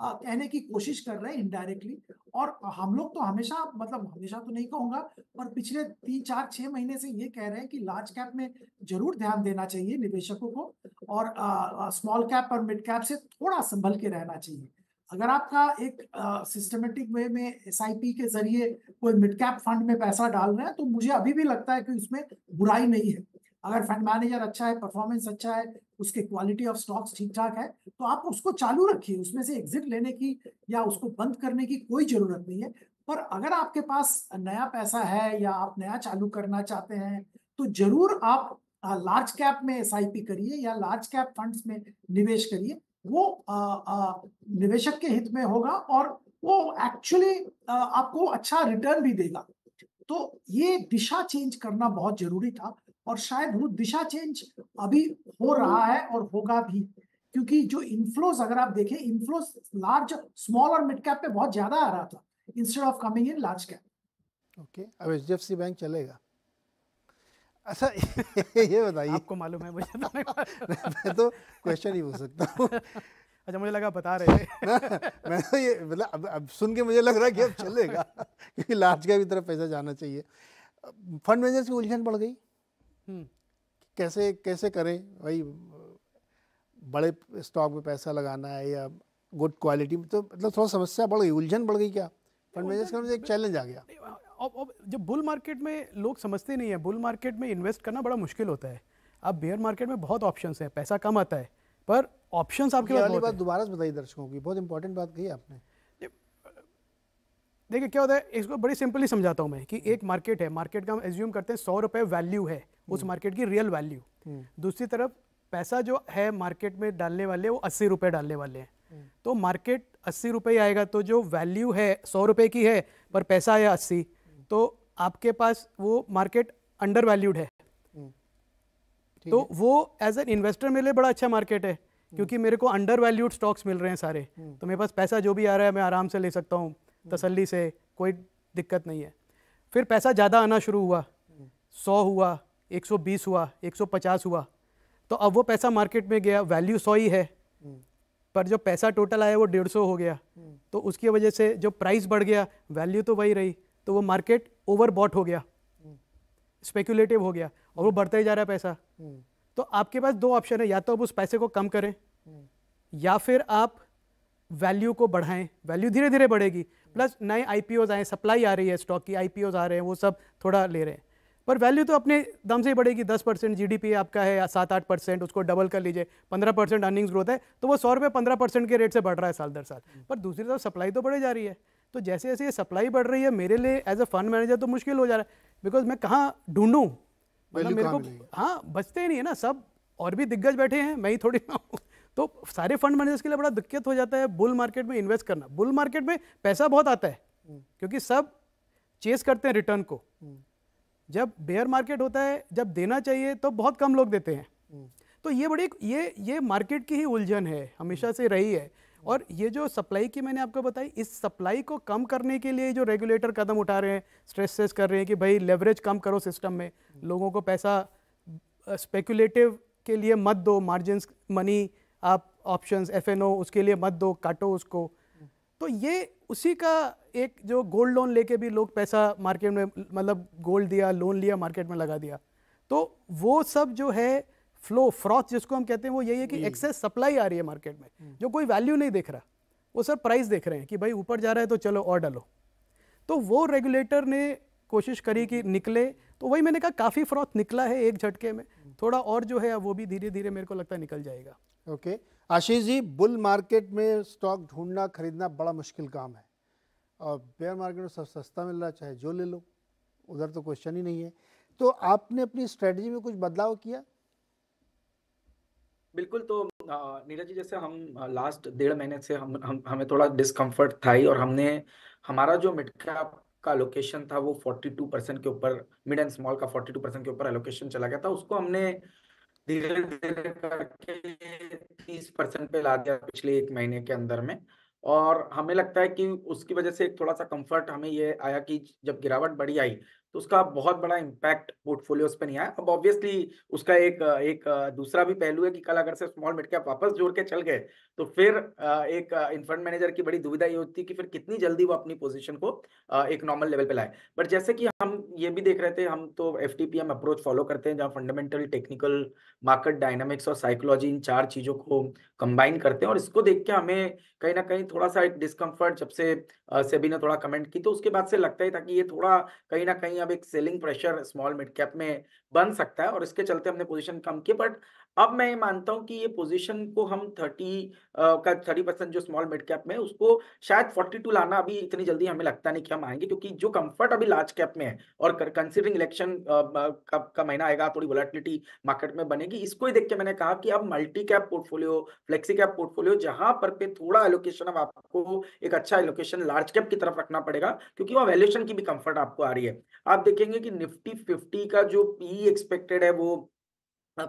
कहने की कोशिश कर रहे हैं इनडायरेक्टली। और हम लोग तो हमेशा, मतलब हमेशा तो नहीं कहूंगा पर पिछले 3-4-6 महीने से ये कह रहे हैं कि लार्ज कैप में जरूर ध्यान देना चाहिए निवेशकों को और स्मॉल कैप और मिड कैप से थोड़ा संभल के रहना चाहिए। अगर आपका एक सिस्टमेटिक वे में एसआईपी के जरिए कोई मिड कैप फंड में पैसा डाल रहे हैं तो मुझे अभी भी लगता है कि उसमें बुराई नहीं है। अगर फंड मैनेजर अच्छा है, परफॉर्मेंस अच्छा है, उसके क्वालिटी ऑफ स्टॉक्स ठीक ठाक है तो आप उसको चालू रखिए, उसमें से एग्जिट लेने की या उसको बंद करने की कोई जरूरत नहीं है। पर अगर आपके पास नया पैसा है या आप नया चालू करना चाहते हैं तो जरूर आप लार्ज कैप में एसआईपी करिए या लार्ज कैप फंड्स में निवेश करिए, वो निवेशक के हित में होगा और वो एक्चुअली आपको अच्छा रिटर्न भी देगा। तो ये दिशा चेंज करना बहुत जरूरी था और शायद वो दिशा चेंज अभी हो रहा है और होगा भी, क्योंकि जो इनफ्लोज अगर आप देखें इनफ्लोज लार्ज स्मॉल और मिड कैप पे बहुत ज्यादा आ रहा था instead of coming in large cap. Okay, अब एचडीएफसी बैंक चलेगा? अच्छा ये बताइए, आपको मालूम है मुझे मैं तो क्वेश्चन ही पूछ सकता हूँ। अच्छा मुझे लगा बता रहे थे मैं तो ये मतलब अब सुन के मुझे लग रहा है कि अब चलेगा क्योंकि लार्ज कैप की तरफ पैसा जाना चाहिए। फंड मैनेजर्स की उलझन बढ़ गई, कैसे कैसे करें, वही बड़े स्टॉक में पैसा लगाना है या गुड क्वालिटी में, तो मतलब थोड़ा समस्या बढ़ गई, उलझन बढ़ गई क्या फंड मैनेजर्स के लिए, एक चैलेंज आ गया। अब जब बुल मार्केट में लोग समझते नहीं है, बुल मार्केट में इन्वेस्ट करना बड़ा मुश्किल होता है। अब बेयर मार्केट में बहुत ऑप्शंस हैं, पैसा कम आता है पर ऑप्शंस आपके पास। बात दोबारा से बताइए दर्शकों की, बहुत इंपॉर्टेंट बात कही आपने। देखिए क्या होता है, इसको बड़ी सिंपली समझाता हूँ मैं कि एक मार्केट है, मार्केट का हम एज्यूम करते हैं 100 रुपये वैल्यू है उस मार्केट की रियल वैल्यू, दूसरी तरफ पैसा जो है मार्केट में डालने वाले वो 80 रुपये डालने वाले हैं। तो मार्केट 80 रुपये आएगा, तो जो वैल्यू है 100 रुपये की है पर पैसा आया 80, तो आपके पास वो मार्केट अंडर वैल्यूड है। तो वो एज एन इन्वेस्टर मेरे लिए बड़ा अच्छा मार्केट है क्योंकि मेरे को अंडर वैल्यूड स्टॉक्स मिल रहे हैं सारे, तो मेरे पास पैसा जो भी आ रहा है मैं आराम से ले सकता हूँ, तसल्ली से, कोई दिक्कत नहीं है। फिर पैसा ज़्यादा आना शुरू हुआ, 100 हुआ, 120 हुआ, 150 हुआ, तो अब वो पैसा मार्केट में गया, वैल्यू 100 ही है पर जो पैसा टोटल आया वो 150 हो गया, तो उसकी वजह से जो प्राइस बढ़ गया वैल्यू तो वही रही, तो वो मार्केट ओवरबॉट हो गया, स्पेक्यूलेटिव हो गया और वो बढ़ता ही जा रहा है पैसा। तो आपके पास दो ऑप्शन है, या तो आप उस पैसे को कम करें या फिर आप वैल्यू को बढ़ाएं। वैल्यू धीरे धीरे बढ़ेगी, प्लस नए IPOs आए, सप्लाई आ रही है स्टॉक की, IPOs आ रहे हैं, वो सब थोड़ा ले रहे हैं, पर वैल्यू तो अपने दम से ही बढ़ेगी। 10% GDP आपका है, 7-8%, उसको डबल कर लीजिए, 15% अर्निंग्स ग्रोथ है, तो वो 100 रुपये 15% के रेट से बढ़ रहा है साल दर साल, पर दूसरी तरफ सप्लाई तो बढ़े जा रही है। तो जैसे जैसे ये सप्लाई बढ़ रही है मेरे लिए एज अ फंड मैनेजर तो मुश्किल हो जा रहा है, बिकॉज मैं कहाँ ढूंढूँ, मतलब मेरे को हाँ बचते ही नहीं है ना, सब और भी दिग्गज बैठे हैं, मैं ही थोड़ी ना हूँ। तो सारे फंड मैनेजर्स के लिए बड़ा दिक्कत हो जाता है बुल मार्केट में इन्वेस्ट करना। बुल मार्केट में पैसा बहुत आता है क्योंकि सब चेस करते हैं रिटर्न को। जब बेयर मार्केट होता है, जब देना चाहिए तो बहुत कम लोग देते हैं। तो ये बड़ी ये मार्केट की ही उलझन है, हमेशा से रही है। और ये जो सप्लाई की मैंने आपको बताई, इस सप्लाई को कम करने के लिए जो रेगुलेटर कदम उठा रहे हैं, स्ट्रेस टेस्ट कर रहे हैं कि भाई लेवरेज कम करो सिस्टम में, लोगों को पैसा स्पेकुलेटिव के लिए मत दो, मार्जिन मनी आप ऑप्शंस FNO उसके लिए मत दो, काटो उसको। तो ये उसी का एक, जो गोल्ड लोन लेके भी लोग पैसा मार्केट में, मतलब गोल्ड दिया, लोन लिया, मार्केट में लगा दिया, तो वो सब जो है फ्लो फ्रॉथ जिसको हम कहते हैं, वो यही है कि एक्सेस सप्लाई आ रही है मार्केट में, जो कोई वैल्यू नहीं देख रहा, वो सब प्राइस देख रहे हैं कि भाई ऊपर जा रहा है तो चलो और डालो। तो वो रेगुलेटर ने कोशिश करी कि निकले, तो वही मैंने कहा काफ़ी फ्रॉथ निकला है एक झटके में, थोड़ा और जो है वो भी धीरे धीरे मेरे को लगता है निकल जाएगा। Okay Ashish ji, bull market में स्टॉक ढूंढना खरीदना बड़ा मुश्किल काम है, और बेयर मार्केट में सब सस्ता मिल रहा है, चाहे जो ले लो, उधर तो क्वेश्चन ही नहीं है। तो आपने अपनी स्ट्रेटजी में कुछ बदलाव किया? बिल्कुल। तो नीरज जी, जैसे हम लास्ट 1.5 महीने से हमें थोड़ा डिस्कम्फर्ट था ही, और हमारा जो मिड कैप का एलोकेशन था वो 42% के ऊपर, मिड एंड स्मॉल का 42% के ऊपर एलोकेशन चला गया था, उसको हमने धीरे धीरे करके 30% पे ला दिया पिछले 1 महीने के अंदर में। और हमें लगता है कि उसकी वजह से एक थोड़ा सा कंफर्ट हमें ये आया कि जब गिरावट बड़ी आई तो उसका बहुत बड़ा इम्पैक्ट पोर्टफोलियोज पे नहीं आया। अब ऑब्वियसली उसका एक दूसरा भी पहलू है कि कल अगर से स्मॉल मिड कैप वापस जोड़ के चल गए तो फिर एक फंड मैनेजर की बड़ी दुविधा ये होती है कि फिर कितनी जल्दी वो अपनी पोजीशन को एक नॉर्मल लेवल पे लाए। बट जैसे कि हम ये भी देख रहे थे, हम तो FTPM अप्रोच फॉलो करते हैं, जहाँ फंडामेंटल, टेक्निकल, मार्केट डायनामिक्स और साइकोलॉजी, इन 4 चीज़ों को कंबाइन करते हैं, और इसको देख के हमें कहीं ना कहीं थोड़ा सा एक डिस्कम्फर्ट, जब से सेबी ने थोड़ा कमेंट की तो उसके बाद से लगता ही था कि ये थोड़ा कहीं ना कहीं अब एक selling pressure small mid cap में बन सकता है, और इसके चलते हमने पोजीशन कम की। बट अब मैं मानता हूं कि ये पोजीशन को हम 30% जो स्मॉल मिड कैप में, उसको शायद 42 लाना अभी इतनी जल्दी हमें लगता नहीं कि हम आएंगे, क्योंकि जो कंफर्ट अभी लार्ज कैप में है और कंसीडरिंग इलेक्शन का महीना आएगा, थोड़ी वोलेटिलिटी मार्केट में बनेगी, इसको ही देख के मैंने कहा कि अब multi cap portfolio, flexi cap portfolio, जहां पर पे थोड़ा एलोकेशन, अब आपको एक अच्छा एलोकेशन लार्ज कैप की तरफ रखना पड़ेगा क्योंकि वहाँ वैल्यूएशन की भी कंफर्ट आपको आ रही है। आप देखेंगे कि Nifty 50 का जो PE एक्सपेक्टेड है वो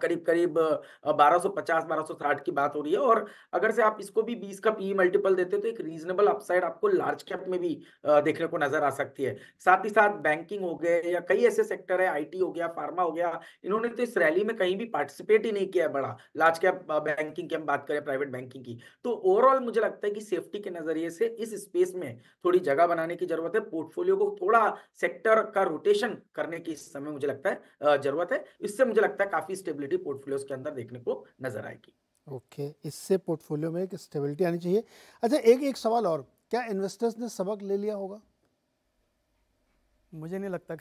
करीब करीब 1250-1260 की बात हो रही है, और अगर से आप इसको भी 20 का PE मल्टीपल देते हो तो एक रीजनेबल अपसाइड आपको लार्ज कैप में भी देखने को नजर आ सकती है। साथ ही साथ बैंकिंग हो गए या कई ऐसे सेक्टर है, IT हो गया, फार्मा हो गया, इन्होंने तो इस रैली में कहीं भी पार्टिसिपेट ही नहीं किया है। बड़ा लार्ज कैप बैंकिंग की हम बात करें, प्राइवेट बैंकिंग की, तो ओवरऑल मुझे लगता है कि सेफ्टी के नजरिए से इस स्पेस में थोड़ी जगह बनाने की जरूरत है, पोर्टफोलियो को थोड़ा सेक्टर का रोटेशन करने की इस समय मुझे लगता है जरूरत है। इससे मुझे लगता है काफी पोर्टफोलियोज के अंदर देखने को नजर आएगी। ओके इससे पोर्टफोलियो में एक स्टेबिलिटी आनी चाहिए। अच्छा एक सवाल और, क्या इन्वेस्टर्स ने सबक ले लिया होगा? मुझे नहीं लगता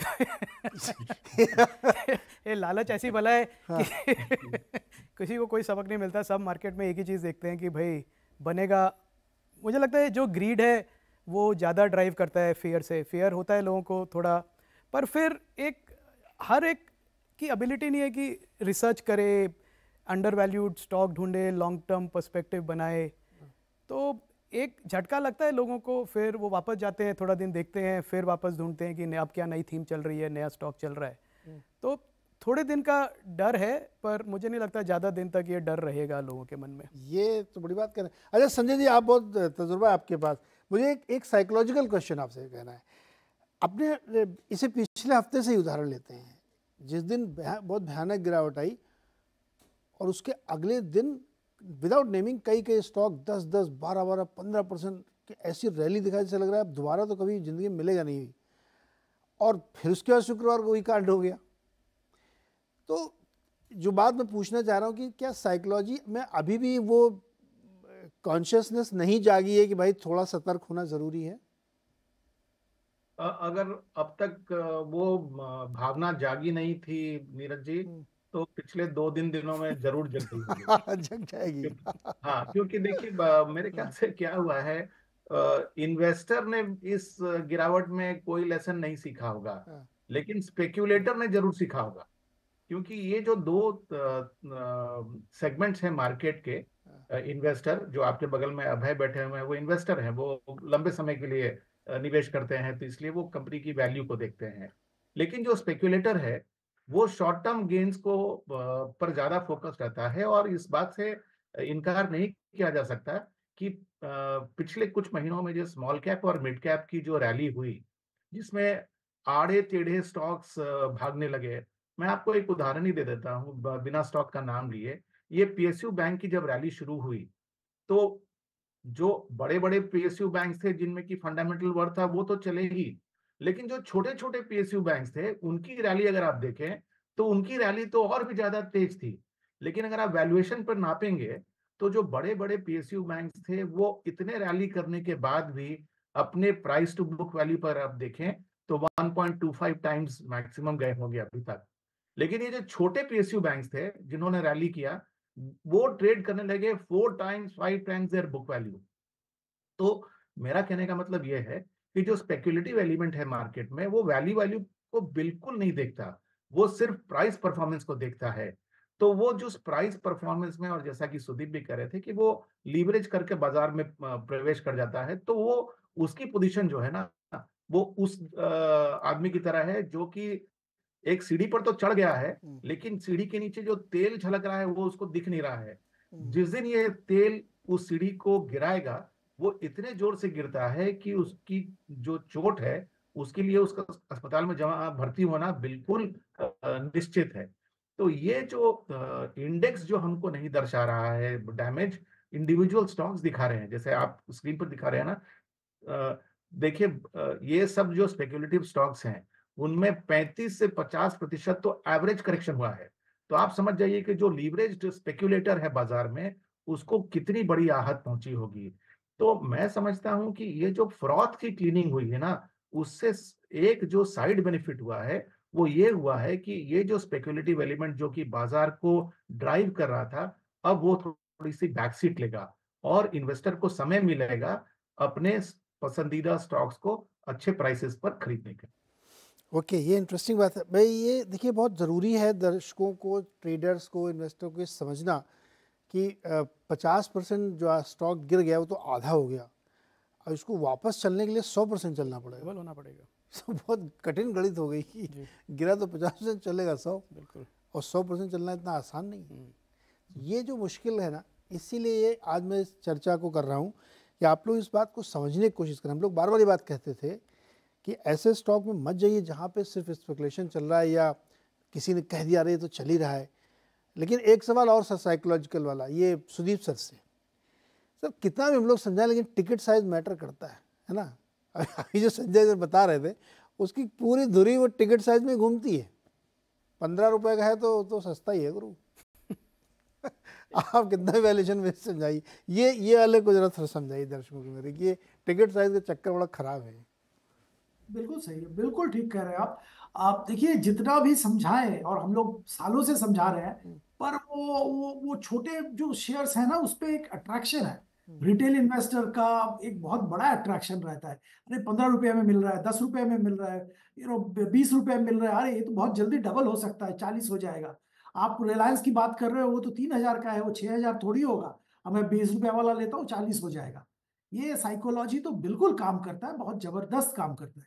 ये लालच ऐसी भला है हाँ। किसी को कोई सबक नहीं मिलता, सब मार्केट में एक ही चीज़ देखते हैं कि भाई बनेगा। मुझे लगता है जो ग्रीड है वो ज़्यादा ड्राइव करता है फेयर से, फेयर होता है लोगों को थोड़ा, पर फिर हर एक की एबिलिटी नहीं है कि रिसर्च करे, अंडरवैल्यूड स्टॉक ढूंढे, लॉन्ग टर्म पर्सपेक्टिव बनाए, तो एक झटका लगता है लोगों को, फिर वो वापस जाते हैं, थोड़ा दिन देखते हैं, फिर वापस ढूंढते हैं कि नया अब क्या नई थीम चल रही है, नया स्टॉक चल रहा है। तो थोड़े दिन का डर है, पर मुझे नहीं लगता ज़्यादा दिन तक ये डर रहेगा लोगों के मन में। ये तो बड़ी बात कह रहे हैं। अच्छा संजय जी, आप बहुत तजुर्बा है आपके पास, मुझे एक साइकोलॉजिकल क्वेश्चन आपसे कहना है। अपने इसे पिछले हफ्ते से ही उदाहरण लेते हैं, जिस दिन बहुत भयानक गिरावट आई और उसके अगले दिन विदाउट नेमिंग कई स्टॉक 10-10, 12-12, 15% की ऐसी रैली दिखाई, जैसे लग रहा है अब दोबारा तो कभी ज़िंदगी में मिलेगा नहीं। और फिर उसके बाद शुक्रवार को वही कांड हो गया। तो जो बात मैं पूछना चाह रहा हूँ कि क्या साइकोलॉजी में अभी भी वो कॉन्शियसनेस नहीं जागी है कि भाई थोड़ा सतर्क होना ज़रूरी है? अगर अब तक वो भावना जागी नहीं थी नीरज जी, तो पिछले दो दिनों में जरूर जग जाएगी। हाँ, क्योंकि देखिए मेरे ख्याल से क्या हुआ है, इन्वेस्टर ने इस गिरावट में कोई लेसन नहीं सीखा होगा, लेकिन स्पेक्यूलेटर ने जरूर सीखा होगा। क्योंकि ये जो दो सेगमेंट्स हैं मार्केट के, इन्वेस्टर जो आपके बगल में अभय बैठे हुए हैं वो इन्वेस्टर हैं, वो लंबे समय के लिए निवेश करते हैं, तो इसलिए वो कंपनी की वैल्यू को देखते हैं। लेकिन जो स्पेक्यूलेटर है वो शॉर्ट टर्म गेन्स को पर ज्यादा फोकस रहता है, और इस बात से इनकार नहीं किया जा सकता कि पिछले कुछ महीनों में जो स्मॉल कैप और मिड कैप की जो रैली हुई, जिसमें आड़े टेढ़े स्टॉक्स भागने लगे। मैं आपको एक उदाहरण ही दे देता हूँ बिना स्टॉक का नाम लिए। ये पीएसयू बैंक की जब रैली शुरू हुई, तो जो बड़े बड़े पीएसयू बैंक थे जिनमें की फंडामेंटल वर्थ था वो तो चले ही, लेकिन जो छोटे छोटे पीएसयू बैंक थे उनकी रैली अगर आप देखें तो उनकी रैली तो और भी ज्यादा तेज थी। लेकिन अगर आप वैल्यूएशन पर नापेंगे तो जो बड़े बड़े पीएसयू बैंक थे वो इतने रैली करने के बाद भी अपने प्राइस टू बुक वैल्यू पर आप देखें तो 1.25 टाइम्स मैक्सिमम गए होंगे अभी तक। लेकिन ये जो छोटे पीएसयू बैंक थे जिन्होंने रैली किया वो ट्रेड करने लगे 4 times 5 times their book value. तो मेरा कहने का मतलब यह है कि जो स्पेक्युलेटिव एलिमेंट है मार्केट में वो वैल्यू को बिल्कुल नहीं देखता, वो सिर्फ प्राइस परफॉर्मेंस को देखता है। तो वो जो प्राइस परफॉर्मेंस में, और जैसा कि सुदीप भी कह रहे थे कि वो लीवरेज करके बाजार में प्रवेश कर जाता है, तो वो उसकी पोजीशन जो है ना वो उस आदमी की तरह है जो कि एक सीढ़ी पर तो चढ़ गया है लेकिन सीढ़ी के नीचे जो तेल झलक रहा है वो उसको दिख नहीं रहा है। जिस दिन ये तेल उस सीढ़ी को गिराएगा वो इतने जोर से गिरता है कि उसकी जो चोट है उसके लिए उसका अस्पताल में जमा भर्ती होना बिल्कुल निश्चित है। तो ये जो इंडेक्स जो हमको नहीं दर्शा रहा है डैमेज, इंडिविजुअल स्टॉक्स दिखा रहे हैं, जैसे आप स्क्रीन पर दिखा रहे हैं ना, देखिए ये सब जो स्पेक्युलेटिव स्टॉक्स हैं उनमें 35 से 50% तो एवरेज करेक्शन हुआ है। तो आप समझ जाइए कि जो लीवरेज्ड स्पेक्युलेटर है बाजार में उसको कितनी बड़ी आहत पहुंची होगी। तो मैं समझता हूं कि ये जो फ्रॉथ की क्लीनिंग हुई है ना, उससे एक जो साइड बेनिफिट हुआ है वो ये हुआ है कि ये जो स्पेक्युलेटिव एलिमेंट जो कि बाजार को ड्राइव कर रहा था, अब वो थोड़ी सी बैकसीट लेगा और इन्वेस्टर को समय मिलेगा अपने पसंदीदा स्टॉक्स को अच्छे प्राइसेस पर खरीदने का। ओके, ये इंटरेस्टिंग बात है भाई। ये देखिए बहुत ज़रूरी है दर्शकों को, ट्रेडर्स को, इन्वेस्टर को समझना कि 50% जो स्टॉक गिर गया वो तो आधा हो गया, और इसको वापस चलने के लिए 100% चलना पड़ेगा, डबल होना पड़ेगा। सब बहुत कठिन गणित हो गई कि गिरा तो 50% चलेगा 100, बिल्कुल, और 100% चलना इतना आसान नहीं है। ये जो मुश्किल है ना, इसीलिए ये आज मैं इस चर्चा को कर रहा हूँ कि आप लोग इस बात को समझने की कोशिश करें। हम लोग बार बार ये बात कहते थे कि ऐसे स्टॉक में मत जाइए जहाँ पर सिर्फ स्पेकुलेशन चल रहा है या किसी ने कह दिया रही तो चल ही रहा है। लेकिन एक सवाल और सर, साइकोलॉजिकल वाला, ये सुदीप सर से। सर कितना भी हम लोग समझाएं लेकिन टिकट साइज मैटर करता है ना। अभी जो संजय सर बता रहे थे उसकी पूरी धुरी वो टिकट साइज में घूमती है। 15 रुपए का है तो सस्ता ही है गुरु। आप कितना वैल्यूएशन में समझाइए, ये वाले को जरा थोड़ा समझाइए दर्शकों को मेरे कि ये टिकट साइज का चक्कर बड़ा खराब है। बिल्कुल सही है, बिल्कुल ठीक कह रहे हैं आप देखिए जितना भी समझाएं और हम लोग सालों से समझा रहे हैं पर वो छोटे जो शेयर्स हैं ना उस पर एक अट्रैक्शन है, रिटेल इन्वेस्टर का एक बहुत बड़ा अट्रैक्शन रहता है। अरे 15 रुपये में मिल रहा है, 10 रुपये में मिल रहा है, 20 रुपये में मिल रहा है, अरे ये तो बहुत जल्दी डबल हो सकता है, 40 हो जाएगा। आप रिलायंस की बात कर रहे हो वो तो 3,000 का है, वो 6,000 थोड़ी होगा, अब मैं 20 रुपये वाला लेता हूँ 40 हो जाएगा। ये साइकोलॉजी तो बिल्कुल काम करता है, बहुत जबरदस्त काम करता है।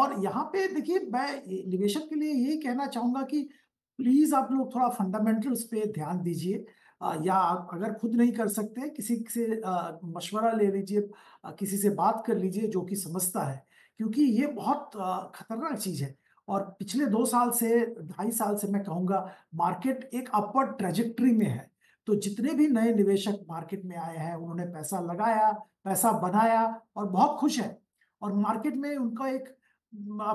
और यहाँ पे देखिए मैं निवेशक के लिए यही कहना चाहूँगा कि प्लीज़ आप लोग थोड़ा फंडामेंटल्स पे ध्यान दीजिए, या आप अगर खुद नहीं कर सकते किसी से मशवरा ले लीजिए, किसी से बात कर लीजिए जो कि समझता है, क्योंकि ये बहुत खतरनाक चीज़ है। और पिछले 2 साल से 2.5 साल से मैं कहूँगा मार्केट एक अपवर्ड ट्रेजेक्ट्री में है, तो जितने भी नए निवेशक मार्केट में आए हैं उन्होंने पैसा लगाया, पैसा बनाया और बहुत खुश है, और मार्केट में उनका एक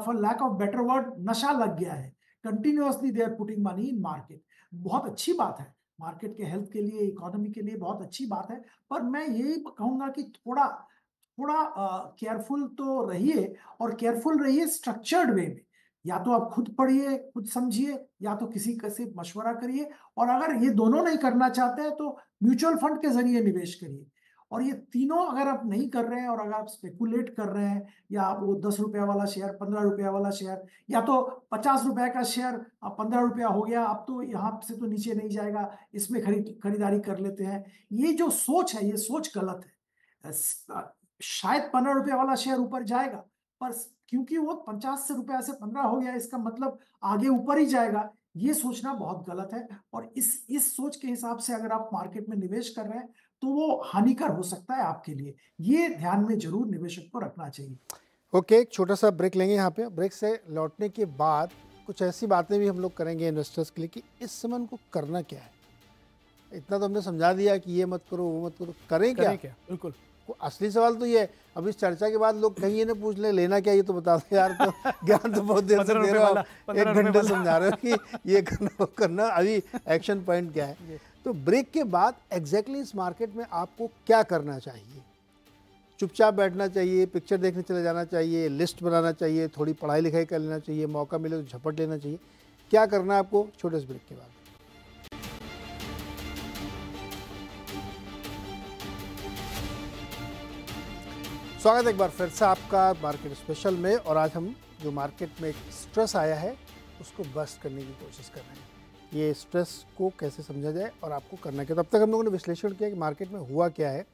for lack of better word नशा लग गया है। Continuously they are putting money in market, बहुत अच्छी बात है, मार्केट के हेल्थ के लिए, इकोनॉमी के लिए बहुत अच्छी बात है, पर मैं यही कहूँगा कि थोड़ा केयरफुल तो रहिए, और केयरफुल रहिए स्ट्रक्चर्ड वे में। या तो आप खुद पढ़िए, खुद समझिए, या तो किसी से मशवरा करिए, और अगर ये दोनों नहीं करना चाहते हैं तो म्यूचुअल फंड के जरिए निवेश करिए। और ये तीनों अगर आप नहीं कर रहे हैं, और अगर आप स्पेकुलेट कर रहे हैं, या आप वो 10 रुपये वाला शेयर, 15 रुपये वाला शेयर, या तो 50 रुपये का शेयर, अब 15 रुपया हो गया, अब तो यहाँ से तो नीचे नहीं जाएगा, इसमें खरीदारी कर लेते हैं, ये जो सोच है ये सोच गलत है। शायद 15 रुपये वाला शेयर ऊपर जाएगा, पर क्योंकि वो 50 रुपये से 15 हो गया इसका मतलब आगे ऊपर ही जाएगा, ये सोचना बहुत गलत है। और इस सोच के हिसाब से अगर आप मार्केट में निवेश कर रहे हैं तो वो हानिकर हो सकता है आपके लिए, ये ध्यान में जरूर निवेशक को रखना चाहिए। ओके, एक छोटा सा ब्रेक लेंगे यहाँ पे, ब्रेक से लौटने के बाद कुछ ऐसी बातें भी हम लोग करेंगे इन्वेस्टर्स के लिए कि इस समय उनको करना क्या है। इतना तो हमने समझा दिया कि ये मत करो वो मत करो, करें क्या? बिल्कुल, असली सवाल तो ये है। अब इस चर्चा के बाद लोग कहीं ये ना पूछ ले लेना क्या, ये तो बता दो यार, तो ज्ञान तो बहुत देर से दे रहे हो आप, 1 घंटे समझा रहे हो कि ये करना अभी एक्शन पॉइंट क्या है। तो ब्रेक के बाद एग्जैक्टली इस मार्केट में आपको क्या करना चाहिए, चुपचाप बैठना चाहिए, पिक्चर देखने चले जाना चाहिए, लिस्ट बनाना चाहिए, थोड़ी पढ़ाई लिखाई कर लेना चाहिए, मौका मिले तो झपट लेना चाहिए, क्या करना है आपको, छोटे से ब्रेक के बाद। स्वागत है एक बार फिर से आपका मार्केट स्पेशल में, और आज हम जो मार्केट में एक स्ट्रेस आया है उसको बस्ट करने की कोशिश कर रहे हैं, ये स्ट्रेस को कैसे समझा जाए और आपको करना क्या। तब तक हम लोगों ने विश्लेषण किया कि मार्केट में हुआ क्या है,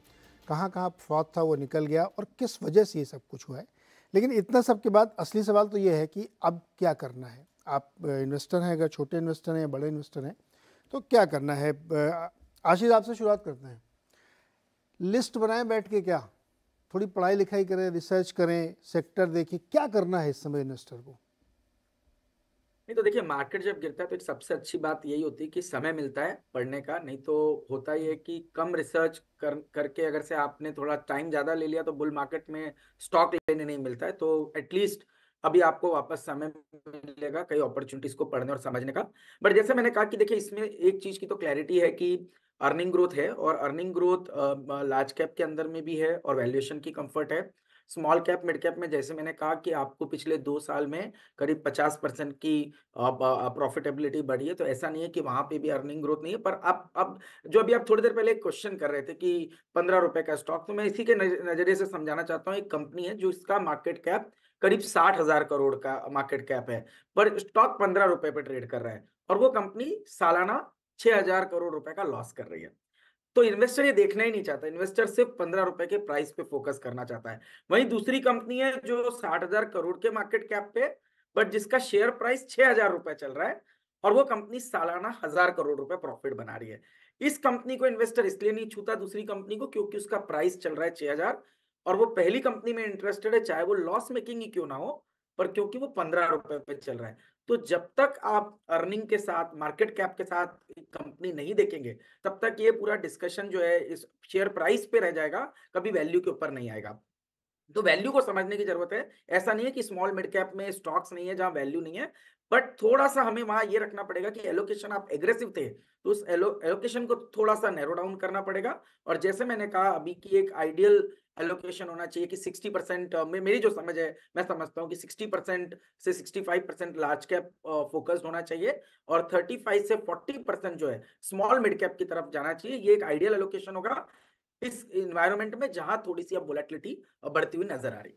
कहाँ कहाँ फ्रॉड था वो निकल गया और किस वजह से ये सब कुछ हुआ है। लेकिन इतना सब के बाद असली सवाल तो ये है कि अब क्या करना है। आप इन्वेस्टर हैं, अगर छोटे इन्वेस्टर हैं या बड़े इन्वेस्टर हैं तो क्या करना है। आशीष, आपसे शुरुआत करते हैं। लिस्ट बनाए बैठ के क्या, थोड़ी पढ़ाई लिखाई करें, रिसर्च करें, सेक्टर देखें, क्या करना है इस समय इन्वेस्टर को? नहीं तो देखिए मार्केट जब गिरता है तो सबसे अच्छी बात यही होती है कि समय मिलता है पढ़ने का, नहीं तो होता ये कि कम रिसर्च करके अगर से आपने थोड़ा टाइम ज्यादा ले लिया तो बुल मार्केट में स्टॉक लेने नहीं मिलता है। तो एटलीस्ट अभी आपको वापस समय मिलेगा कई अपॉर्चुनिटीज को पढ़ने और समझने का। बट जैसे मैंने कहा कि देखिए इसमें एक चीज की तो क्लैरिटी है कि अर्निंग ग्रोथ है, और अर्निंग ग्रोथ लार्ज कैप के अंदर में भी है और वैल्यूएशन की कंफर्ट है। स्मॉल कैप मिड कैप में जैसे मैंने कहा कि आपको पिछले 2 साल में करीब 50% की प्रॉफिटेबिलिटी बढ़ी है, तो ऐसा नहीं है कि वहां पे भी अर्निंग ग्रोथ नहीं है। पर अब जो अभी आप थोड़ी देर पहले एक क्वेश्चन कर रहे थे कि 15 रुपए का स्टॉक, तो मैं इसी के नजरिए से समझाना चाहता हूँ। एक कंपनी है जो इसका मार्केट कैप करीब 60,000 करोड़ का मार्केट कैप है, पर स्टॉक 15 रुपए पे ट्रेड कर रहा है, और वो कंपनी सालाना 6,000 करोड़ रुपए का लॉस कर रही है। तो इन्वेस्टर ये देखना ही नहीं चाहता, इन्वेस्टर सिर्फ 15 रुपए के प्राइस पे फोकस करना चाहता है। वहीं दूसरी कंपनी है जो 60,000 करोड़ के मार्केट कैप पे, बट जिसका शेयर प्राइस 6,000 रुपए चल रहा है, और वो कंपनी सालाना 1,000 करोड़ रुपए प्रॉफिट बना रही है। इस कंपनी को इन्वेस्टर इसलिए नहीं छूता दूसरी कंपनी को, क्योंकि उसका प्राइस चल रहा है 6,000 और वो पहली कंपनी में इंटरेस्टेड है, चाहे वो लॉस मेकिंग ही क्यों ना हो, पर क्योंकि वो 15 रुपए पे चल रहा है। तो जब तक आप अर्निंग के साथ, मार्केट कैप के साथ कंपनी नहीं देखेंगे, तब तक ये पूरा डिस्कशन जो है इस शेयर प्राइस पे रह जाएगा, कभी वैल्यू के ऊपर नहीं आएगा। तो वैल्यू को समझने की जरूरत है। ऐसा नहीं है कि स्मॉल मिड कैप में स्टॉक्स नहीं है जहां वैल्यू नहीं है, बट थोड़ा सा हमें वहां ये रखना पड़ेगा कि एलोकेशन आप एग्रेसिव थे तो उस एलोकेशन को थोड़ा सा नैरो डाउन करना पड़ेगा। और जैसे मैंने कहा अभी की एक आइडियल एलोकेशन होना चाहिए कि 60% में, मेरी जो समझ है मैं समझता हूँ कि 60% से 65% लार्ज कैप फोकस्ड होना चाहिए और 35 से 40% जो है स्मॉल मिड कैप की तरफ जाना चाहिए। ये एक आइडियल एलोकेशन होगा इस एनवायरनमेंट में जहां थोड़ी सी अब वोलेटिलिटी बढ़ती हुई नजर आ रही।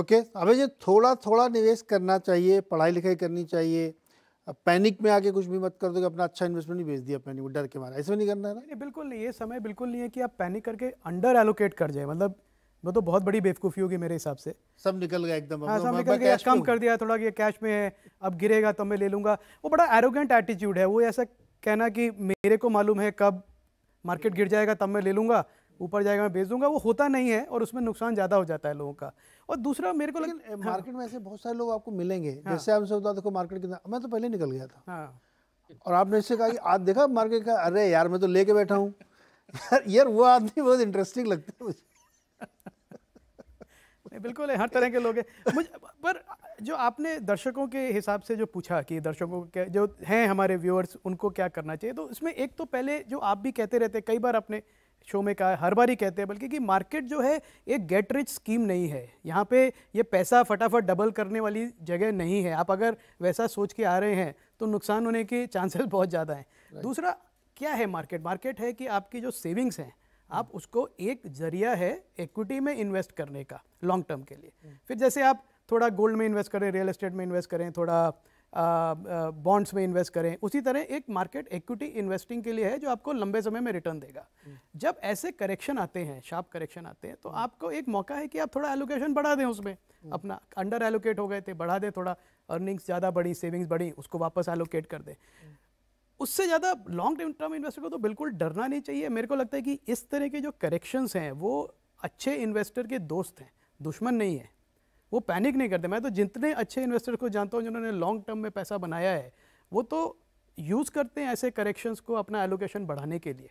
ओके, अबे ये थोड़ा थोड़ा निवेश करना चाहिए, पढ़ाई लिखाई करनी चाहिए, पैनिक में आके कुछ भी मत कर दो कि अपना अच्छा इन्वेस्टमेंट ही बेच दिया पैनिक में डर के मारा, ऐसा नहीं करना है ना। बिल्कुल ये समय बिल्कुल नहीं है कि आप पैनिक करके अंडर एलोकेट कर जाए, मतलब वो तो बहुत बड़ी बेवकूफ़ी होगी मेरे हिसाब से। सब निकल गया एकदम, हाँ सब निकल गया, कम कर दिया थोड़ा कि कैश में है अब गिरेगा तो मैं ले लूँगा, वो बड़ा एरोगेंट एटीट्यूड है। वो ऐसा कहना कि मेरे को मालूम है कब मार्केट गिर जाएगा तब मैं ले लूँगा, ऊपर जाएगा मैं बेच दूंगा, वो होता नहीं है और उसमें नुकसान ज़्यादा हो जाता है लोगों का। और दूसरा मेरे को लेकिन मार्केट में ऐसे बहुत सारे लोग आपको मिलेंगे, हाँ। जैसे आपसे बताओ देखो मार्केट कितना, मैं तो पहले निकल गया था, हाँ। और आपने इससे कहा कि आज देखा मार्केट का, अरे यार मैं तो लेके बैठा हूँ यार, वो आदमी बहुत इंटरेस्टिंग लगता है मुझे। बिल्कुल हर तरह के लोग हैं मुझे। पर जो आपने दर्शकों के हिसाब से जो पूछा कि दर्शकों के जो हैं हमारे व्यूअर्स उनको क्या करना चाहिए, तो इसमें एक तो पहले जो आप भी कहते रहते कई बार अपने शो में कहा, हर बार ही कहते हैं बल्कि, कि मार्केट जो है ये गेट रिच स्कीम नहीं है, यहाँ पे ये पैसा फटाफट डबल करने वाली जगह नहीं है। आप अगर वैसा सोच के आ रहे हैं तो नुकसान होने के चांसेस बहुत ज़्यादा हैं। दूसरा क्या है मार्केट, मार्केट है कि आपकी जो सेविंग्स हैं आप उसको एक जरिया है इक्विटी में इन्वेस्ट करने का लॉन्ग टर्म के लिए। फिर जैसे आप थोड़ा गोल्ड में इन्वेस्ट करें, रियल एस्टेट में इन्वेस्ट करें, थोड़ा बॉन्ड्स में इन्वेस्ट करें, उसी तरह एक मार्केट इक्विटी इन्वेस्टिंग के लिए है जो आपको लंबे समय में रिटर्न देगा। जब ऐसे करेक्शन आते हैं, शार्प करेक्शन आते हैं, तो आपको एक मौका है कि आप थोड़ा एलोकेशन बढ़ा दें उसमें, अपना अंडर एलोकेट हो गए थे बढ़ा दें, थोड़ा अर्निंग्स ज़्यादा बढ़ी, सेविंग्स बढ़ी, उसको वापस एलोकेट कर दें। उससे ज़्यादा लॉन्ग टर्म इन्वेस्टर को तो बिल्कुल डरना नहीं चाहिए। मेरे को लगता है कि इस तरह के जो करेक्शंस हैं वो अच्छे इन्वेस्टर के दोस्त हैं, दुश्मन नहीं है, वो पैनिक नहीं करते। मैं तो जितने अच्छे इन्वेस्टर को जानता हूँ जिन्होंने लॉन्ग टर्म में पैसा बनाया है वो तो यूज़ करते हैं ऐसे करेक्शंस को अपना एलोकेशन बढ़ाने के लिए।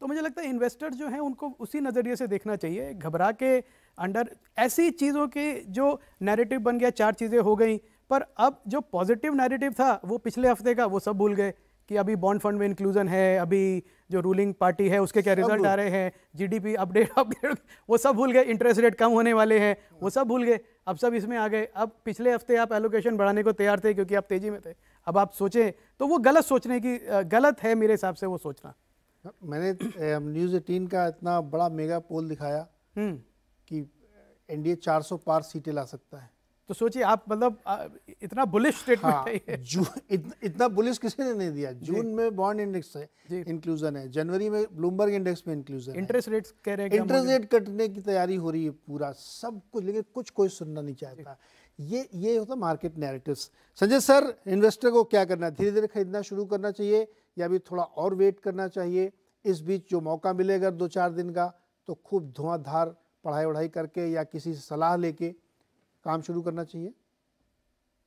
तो मुझे लगता है इन्वेस्टर जो हैं उनको उसी नज़रिए से देखना चाहिए, घबरा के अंडर ऐसी चीज़ों के जो नैरेटिव बन गया, चार चीज़ें हो गई, पर अब जो पॉजिटिव नैरेटिव था वो पिछले हफ्ते का वो सब भूल गए कि अभी बॉन्ड फंड में इंक्लूजन है, अभी जो रूलिंग पार्टी है उसके क्या रिजल्ट आ रहे हैं, जीडीपी अपडेट वो सब भूल गए, इंटरेस्ट रेट कम होने वाले हैं वो सब भूल गए, अब सब इसमें आ गए। अब पिछले हफ्ते आप एलोकेशन बढ़ाने को तैयार थे क्योंकि आप तेजी में थे, अब आप सोचें तो वो गलत सोचने की गलत है मेरे हिसाब से वो सोचना। मैंने न्यूज़ 18 का इतना बड़ा मेगा पोल दिखाया कि एनडीए 400 पार सीटें ला सकता है, तो सोचिए आप मतलब इतना बुलिश स्टेटमेंट, हाँ, है इतना बुलिश किसी ने नहीं दिया। जून में बॉन्ड इंडेक्स है इंक्लूजन है, जनवरी में ब्लूमबर्ग इंडेक्स में इंक्लूजन, इंटरेस्ट रेट्स कह रहे हैं, इंटरेस्ट रेट कटने की तैयारी हो रही है, पूरा सब कुछ, लेकिन कुछ कोई सुनना नहीं चाहता। ये होता market narratives. Sanjay sir, investor को क्या करना, धीरे धीरे खरीदना शुरू करना चाहिए या भी थोड़ा और वेट करना चाहिए? इस बीच जो मौका मिलेगा 2-4 दिन का तो खूब धुआंधार पढ़ाई वढ़ाई करके या किसी से सलाह लेके काम शुरू करना चाहिए?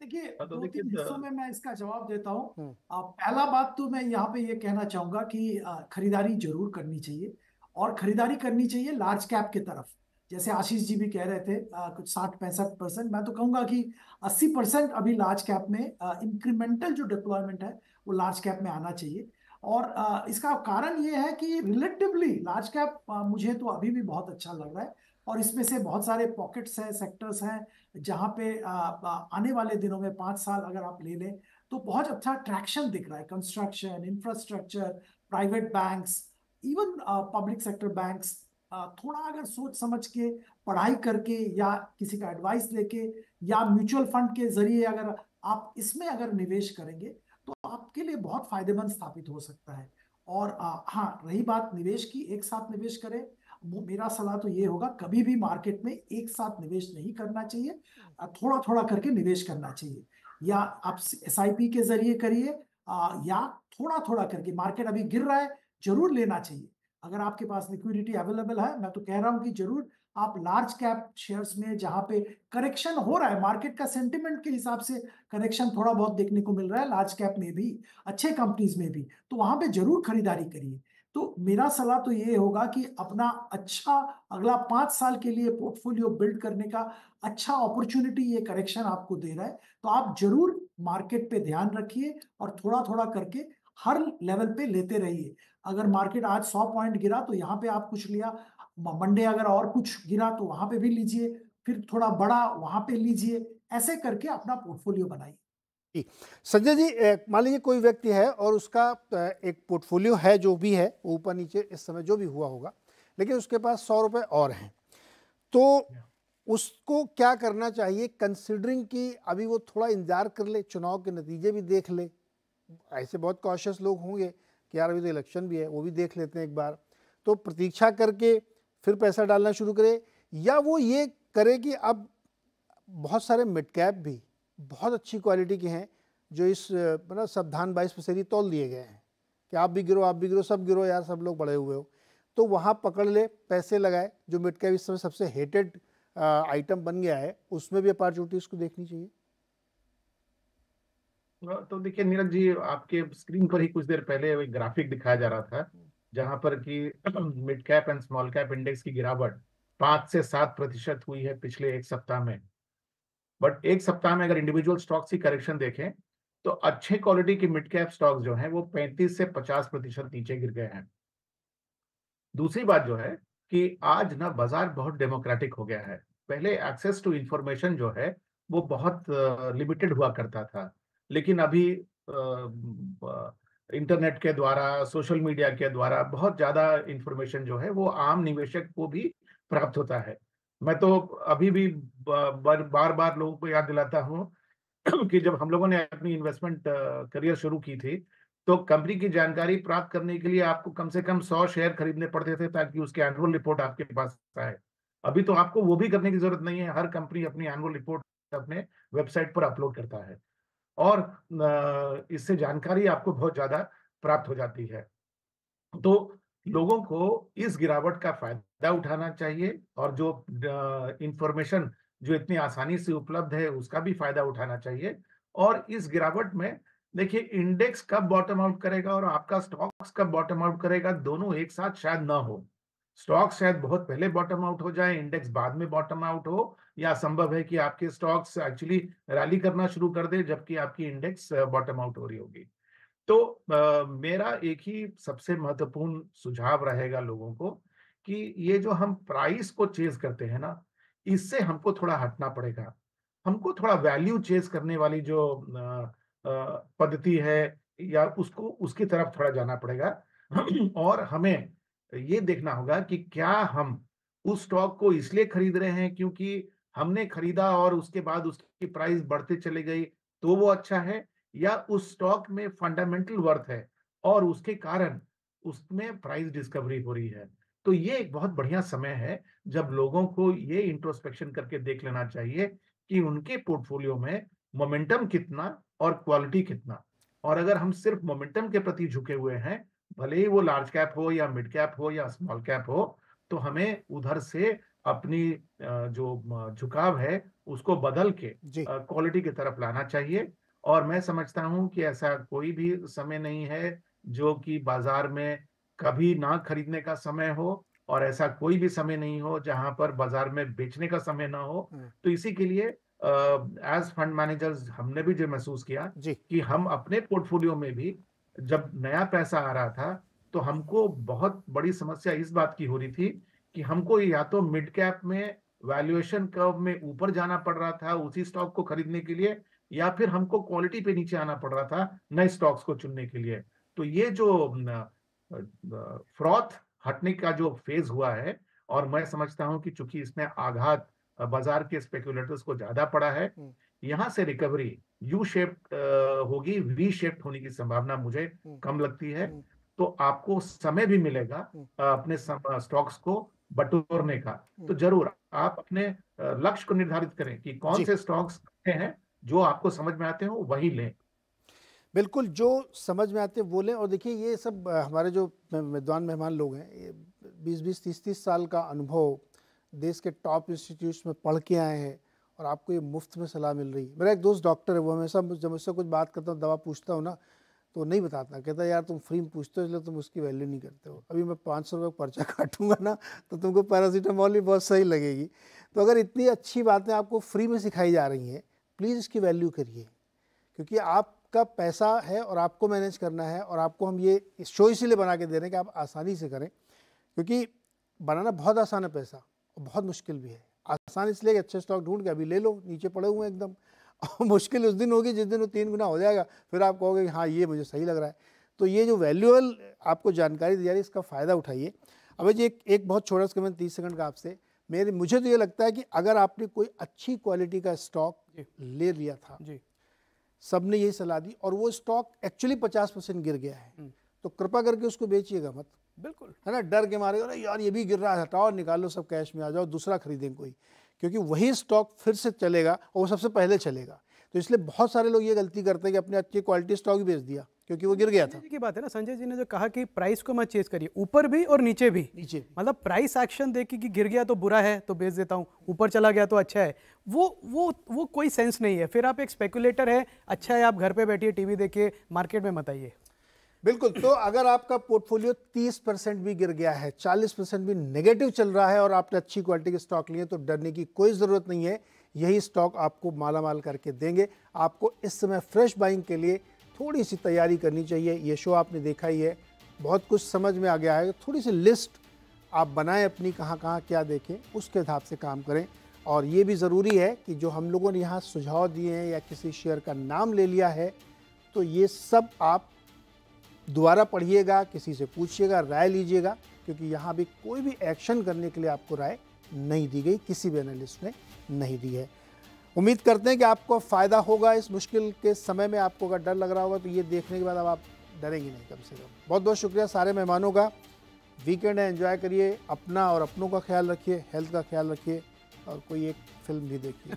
देखिए दो तीन हिस्सों में मैं इसका जवाब देता हूँ। पहला बात तो मैं यहाँ पे ये कहना चाहूंगा कि खरीदारी जरूर करनी चाहिए और खरीदारी करनी चाहिए लार्ज कैप की तरफ, जैसे आशीष जी भी कह रहे थे कुछ 60-65%, मैं तो कहूंगा कि 80% अभी लार्ज कैप में इंक्रीमेंटल जो डिप्लॉयमेंट है वो लार्ज कैप में आना चाहिए। और इसका कारण ये है कि रिलेटिवली लार्ज कैप मुझे तो अभी भी बहुत अच्छा लग रहा है और इसमें से बहुत सारे पॉकेट्स हैं, सेक्टर्स हैं जहाँ पे आने वाले दिनों में 5 साल अगर आप ले लें तो बहुत अच्छा ट्रैक्शन दिख रहा है। Construction, infrastructure, private banks, even public sector banks, थोड़ा अगर सोच समझ के पढ़ाई करके या किसी का एडवाइस लेके या म्यूचुअल फंड के जरिए अगर आप इसमें अगर निवेश करेंगे तो आपके लिए बहुत फायदेमंद स्थापित हो सकता है। और हाँ, रही बात निवेश की, एक साथ निवेश करें, मेरा सलाह तो ये होगा कभी भी मार्केट में एक साथ निवेश नहीं करना चाहिए, थोड़ा थोड़ा करके निवेश करना चाहिए। या आप SIP के जरिए करिए या थोड़ा थोड़ा करके, मार्केट अभी गिर रहा है जरूर लेना चाहिए अगर आपके पास लिक्विडिटी अवेलेबल है। मैं तो कह रहा हूँ कि जरूर आप लार्ज कैप शेयर्स में जहाँ पे करेक्शन हो रहा है, मार्केट का सेंटिमेंट के हिसाब से करेक्शन थोड़ा बहुत देखने को मिल रहा है लार्ज कैप में भी, अच्छे कंपनीज में भी, तो वहाँ पे जरूर खरीदारी करिए। तो मेरा सलाह तो ये होगा कि अपना अच्छा अगला 5 साल के लिए पोर्टफोलियो बिल्ड करने का अच्छा अपॉर्चुनिटी ये करेक्शन आपको दे रहा है, तो आप जरूर मार्केट पे ध्यान रखिए और थोड़ा थोड़ा करके हर लेवल पे लेते रहिए। अगर मार्केट आज 100 पॉइंट गिरा तो यहाँ पे आप कुछ लिया, मंडे अगर और कुछ गिरा तो वहां पे भी लीजिए, फिर थोड़ा बड़ा वहां पे लीजिए, ऐसे करके अपना पोर्टफोलियो बनाइए। संजय जी, मान लीजिए कोई व्यक्ति है और उसका एक पोर्टफोलियो है, जो भी है ऊपर नीचे इस समय जो भी हुआ होगा, लेकिन उसके पास 100 रुपये और हैं, तो उसको क्या करना चाहिए कंसिडरिंग कि अभी वो थोड़ा इंतजार कर ले, चुनाव के नतीजे भी देख ले। ऐसे बहुत कॉशियस लोग होंगे कि यार अभी तो इलेक्शन भी है, वो भी देख लेते हैं एक बार, तो प्रतीक्षा करके फिर पैसा डालना शुरू करे, या वो ये करे कि अब बहुत सारे मिड कैप भी बहुत अच्छी क्वालिटी के हैं जो इस मतलब सावधान 22 फीसदी तोल दिए गए हैं कि आप भी गिरो सब गिरो यार, सब लोग बड़े हुए हो, तो वहाँ पकड़ ले, पैसे लगाए। जो मिड कैप इस समय सबसे हेटेड आइटम बन गया है, उसमें भी अपॉर्चुनिटीज को देखनी चाहिए। तो देखिए नीरज जी, आपके स्क्रीन पर ही कुछ देर पहले एक ग्राफिक दिखाया जा रहा था जहाँ पर कि mid cap and small cap index की गिरावट 5 से 7% हुई है पिछले एक सप्ताह में। बट एक सप्ताह में अगर इंडिविजुअल स्टॉक्स की करेक्शन देखें तो अच्छे क्वालिटी के मिड कैप स्टॉक्स जो हैं वो 35 से 50% नीचे गिर गए हैं। दूसरी बात जो है कि आज ना बाजार बहुत डेमोक्रेटिक हो गया है। पहले एक्सेस टू इंफॉर्मेशन जो है वो बहुत लिमिटेड हुआ करता था, लेकिन अभी इंटरनेट के द्वारा, सोशल मीडिया के द्वारा बहुत ज्यादा इंफॉर्मेशन जो है वो आम निवेशक को भी प्राप्त होता है। मैं तो अभी भी बार बार लोगों को याद दिलाता हूँ कि जब हम लोगों ने अपनी इन्वेस्टमेंट करियर शुरू की थी तो कंपनी की जानकारी प्राप्त करने के लिए आपको कम से कम 100 शेयर खरीदने पड़ते थे ताकि उसके एनुअल रिपोर्ट आपके पास आए। अभी तो आपको वो भी करने की जरूरत नहीं है, हर कंपनी अपनी एनुअल रिपोर्ट अपने वेबसाइट पर अपलोड करता है और इससे जानकारी आपको बहुत ज्यादा प्राप्त हो जाती है। तो लोगों को इस गिरावट का फायदा उठाना चाहिए और जो इंफॉर्मेशन जो इतनी आसानी से उपलब्ध है उसका भी फायदा उठाना चाहिए। और इस गिरावट में देखिए इंडेक्स कब बॉटम आउट करेगा और आपका स्टॉक्स कब बॉटम आउट करेगा, दोनों एक साथ शायद ना हो। स्टॉक्स शायद बहुत पहले बॉटम आउट हो जाए, इंडेक्स बाद में बॉटम आउट हो, या संभव है कि आपके स्टॉक्स एक्चुअली रैली करना शुरू कर दे जबकि आपकी इंडेक्स बॉटम आउट हो रही होगी। तो मेरा एक ही सबसे महत्वपूर्ण सुझाव रहेगा लोगों को कि ये जो हम प्राइस को चेज करते हैं ना, इससे हमको थोड़ा हटना पड़ेगा। हमको थोड़ा वैल्यू चेज करने वाली जो पद्धति है या उसको उसकी तरफ थोड़ा जाना पड़ेगा और हमें ये देखना होगा कि क्या हम उस स्टॉक को इसलिए खरीद रहे हैं क्योंकि हमने खरीदा और उसके बाद उसकी प्राइस बढ़ते चली गई तो वो अच्छा है, या उस स्टॉक में फंडामेंटल वर्थ है और उसके कारण उसमें प्राइस डिस्कवरी हो रही है। तो ये एक बहुत बढ़िया समय है जब लोगों को ये इंट्रोस्पेक्शन करके देख लेना चाहिए कि उनके पोर्टफोलियो में मोमेंटम कितना और क्वालिटी कितना। और अगर हम सिर्फ मोमेंटम के प्रति झुके हुए हैं, भले ही वो लार्ज कैप हो या मिड कैप हो या स्मॉल कैप हो, तो हमें उधर से अपनी जो झुकाव है उसको बदल के क्वालिटी की तरफ लाना चाहिए। और मैं समझता हूं कि ऐसा कोई भी समय नहीं है जो कि बाजार में कभी ना खरीदने का समय हो, और ऐसा कोई भी समय नहीं हो जहां पर बाजार में बेचने का समय ना हो। तो इसी के लिए एज फंड मैनेजर्स हमने भी जो महसूस किया कि हम अपने पोर्टफोलियो में भी जब नया पैसा आ रहा था तो हमको बहुत बड़ी समस्या इस बात की हो रही थी कि हमको या तो मिड कैप में वैल्यूएशन कर्व में ऊपर जाना पड़ रहा था उसी स्टॉक को खरीदने के लिए, या फिर हमको क्वालिटी पे नीचे आना पड़ रहा था नए स्टॉक्स को चुनने के लिए। तो ये जो फ्रॉथ हटने का जो फेज हुआ है, और मैं समझता हूं कि चूंकि इसमें आघात बाजार के स्पेकुलेटर्स को ज्यादा पड़ा है, यहां से रिकवरी यू शेप्ड होगी, वी शेप्ड होने की संभावना मुझे कम लगती है। तो आपको समय भी मिलेगा अपने स्टॉक्स को बटोरने का। तो जरूर आप अपने लक्ष्य को निर्धारित करें कि कौन से स्टॉक्स हैं, जो आपको समझ में आते हो वही लें। बिल्कुल, जो समझ में आते वो लें। और देखिए ये सब हमारे जो विद्वान मेहमान लोग हैं, 20-20, 30-30 साल का अनुभव देश के टॉप इंस्टीट्यूट्स में पढ़ के आए हैं और आपको ये मुफ्त में सलाह मिल रही है। मेरा एक दोस्त डॉक्टर है, वो हमेशा जब मुझसे कुछ बात करता हूँ, दवा पूछता हूँ ना, तो नहीं बताता, कहता यार तुम फ्री में पूछते हो इसलिए तुम उसकी वैल्यू नहीं करते हो। अभी मैं 500 रुपये पर्चा काटूंगा ना तो तुमको पैरासीटामोल भी बहुत सही लगेगी। तो अगर इतनी अच्छी बातें आपको फ्री में सिखाई जा रही हैं, प्लीज़ इसकी वैल्यू करिए, क्योंकि आपका पैसा है और आपको मैनेज करना है। और आपको हम ये शो इसीलिए बना के दे रहे हैं कि आप आसानी से करें, क्योंकि बनाना बहुत आसान है पैसा और बहुत मुश्किल भी है। आसान इसलिए कि अच्छे स्टॉक ढूंढ के अभी ले लो, नीचे पड़े हुए हैं एकदम, और मुश्किल उस दिन होगी जिस दिन वो 3 गुना हो जाएगा, फिर आप कहोगे हाँ ये मुझे सही लग रहा है। तो ये जो वैल्यूएबल आपको जानकारी दी जा रही है, इसका फ़ायदा उठाइए। अबे जी एक बहुत छोटा सा कमेंट 30 सेकंड का आपसे, मुझे तो ये लगता है कि अगर आपने कोई अच्छी क्वालिटी का स्टॉक ले लिया था, सबने यही सलाह दी, और वो स्टॉक एक्चुअली 50% गिर गया है, तो कृपा करके उसको बेचिएगा मत, बिल्कुल, है ना, डर के मारे अरे यार ये भी गिर रहा है, हटाओ निकालो सब कैश में, आ जाओ दूसरा खरीदेंगे कोई, क्योंकि वही स्टॉक फिर से चलेगा और वो सबसे पहले चलेगा। तो इसलिए बहुत सारे लोग ये गलती करते हैं कि अपने अच्छी क्वालिटी स्टॉक भी बेच दिया क्योंकि वो गिर गया था। की बात है ना, संजय जी ने जो कहा कि प्राइस को मत चेज करिए, ऊपर भी और नीचे भी, मतलब प्राइस एक्शन देखिए कि गिर गया तो बुरा है तो बेच देता हूँ, ऊपर चला गया तो अच्छा है, वो कोई सेंस नहीं है। फिर आप एक स्पेकुलेटर है, अच्छा है आप घर पे बैठिए टीवी देखिए, मार्केट में मत आइए। बिल्कुल। तो अगर आपका पोर्टफोलियो 30% भी गिर गया है, 40% भी नेगेटिव चल रहा है और आपने अच्छी क्वालिटी के स्टॉक लिए, तो डरने की कोई ज़रूरत नहीं है, यही स्टॉक आपको माला माल करके देंगे। आपको इस समय फ्रेश बाइंग के लिए थोड़ी सी तैयारी करनी चाहिए। ये शो आपने देखा ही है, बहुत कुछ समझ में आ गया है। थोड़ी सी लिस्ट आप बनाएं अपनी, कहाँ कहाँ क्या देखें, उसके हिसाब से काम करें। और ये भी ज़रूरी है कि जो हम लोगों ने यहाँ सुझाव दिए हैं या किसी शेयर का नाम ले लिया है, तो ये सब आप दोबारा पढ़िएगा, किसी से पूछिएगा, राय लीजिएगा, क्योंकि यहाँ भी कोई भी एक्शन करने के लिए आपको राय नहीं दी गई, किसी भी एनालिस्ट ने नहीं दी है। उम्मीद करते हैं कि आपको फ़ायदा होगा। इस मुश्किल के समय में आपको अगर डर लग रहा होगा तो ये देखने के बाद अब आप डरेंगे नहीं कम से कम। बहुत बहुत शुक्रिया सारे मेहमानों का। वीकेंड है, एंजॉय करिए, अपना और अपनों का ख्याल रखिए, हेल्थ का ख्याल रखिए, और कोई एक फिल्म भी देखिए।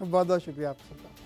बहुत बहुत शुक्रिया आप सबका।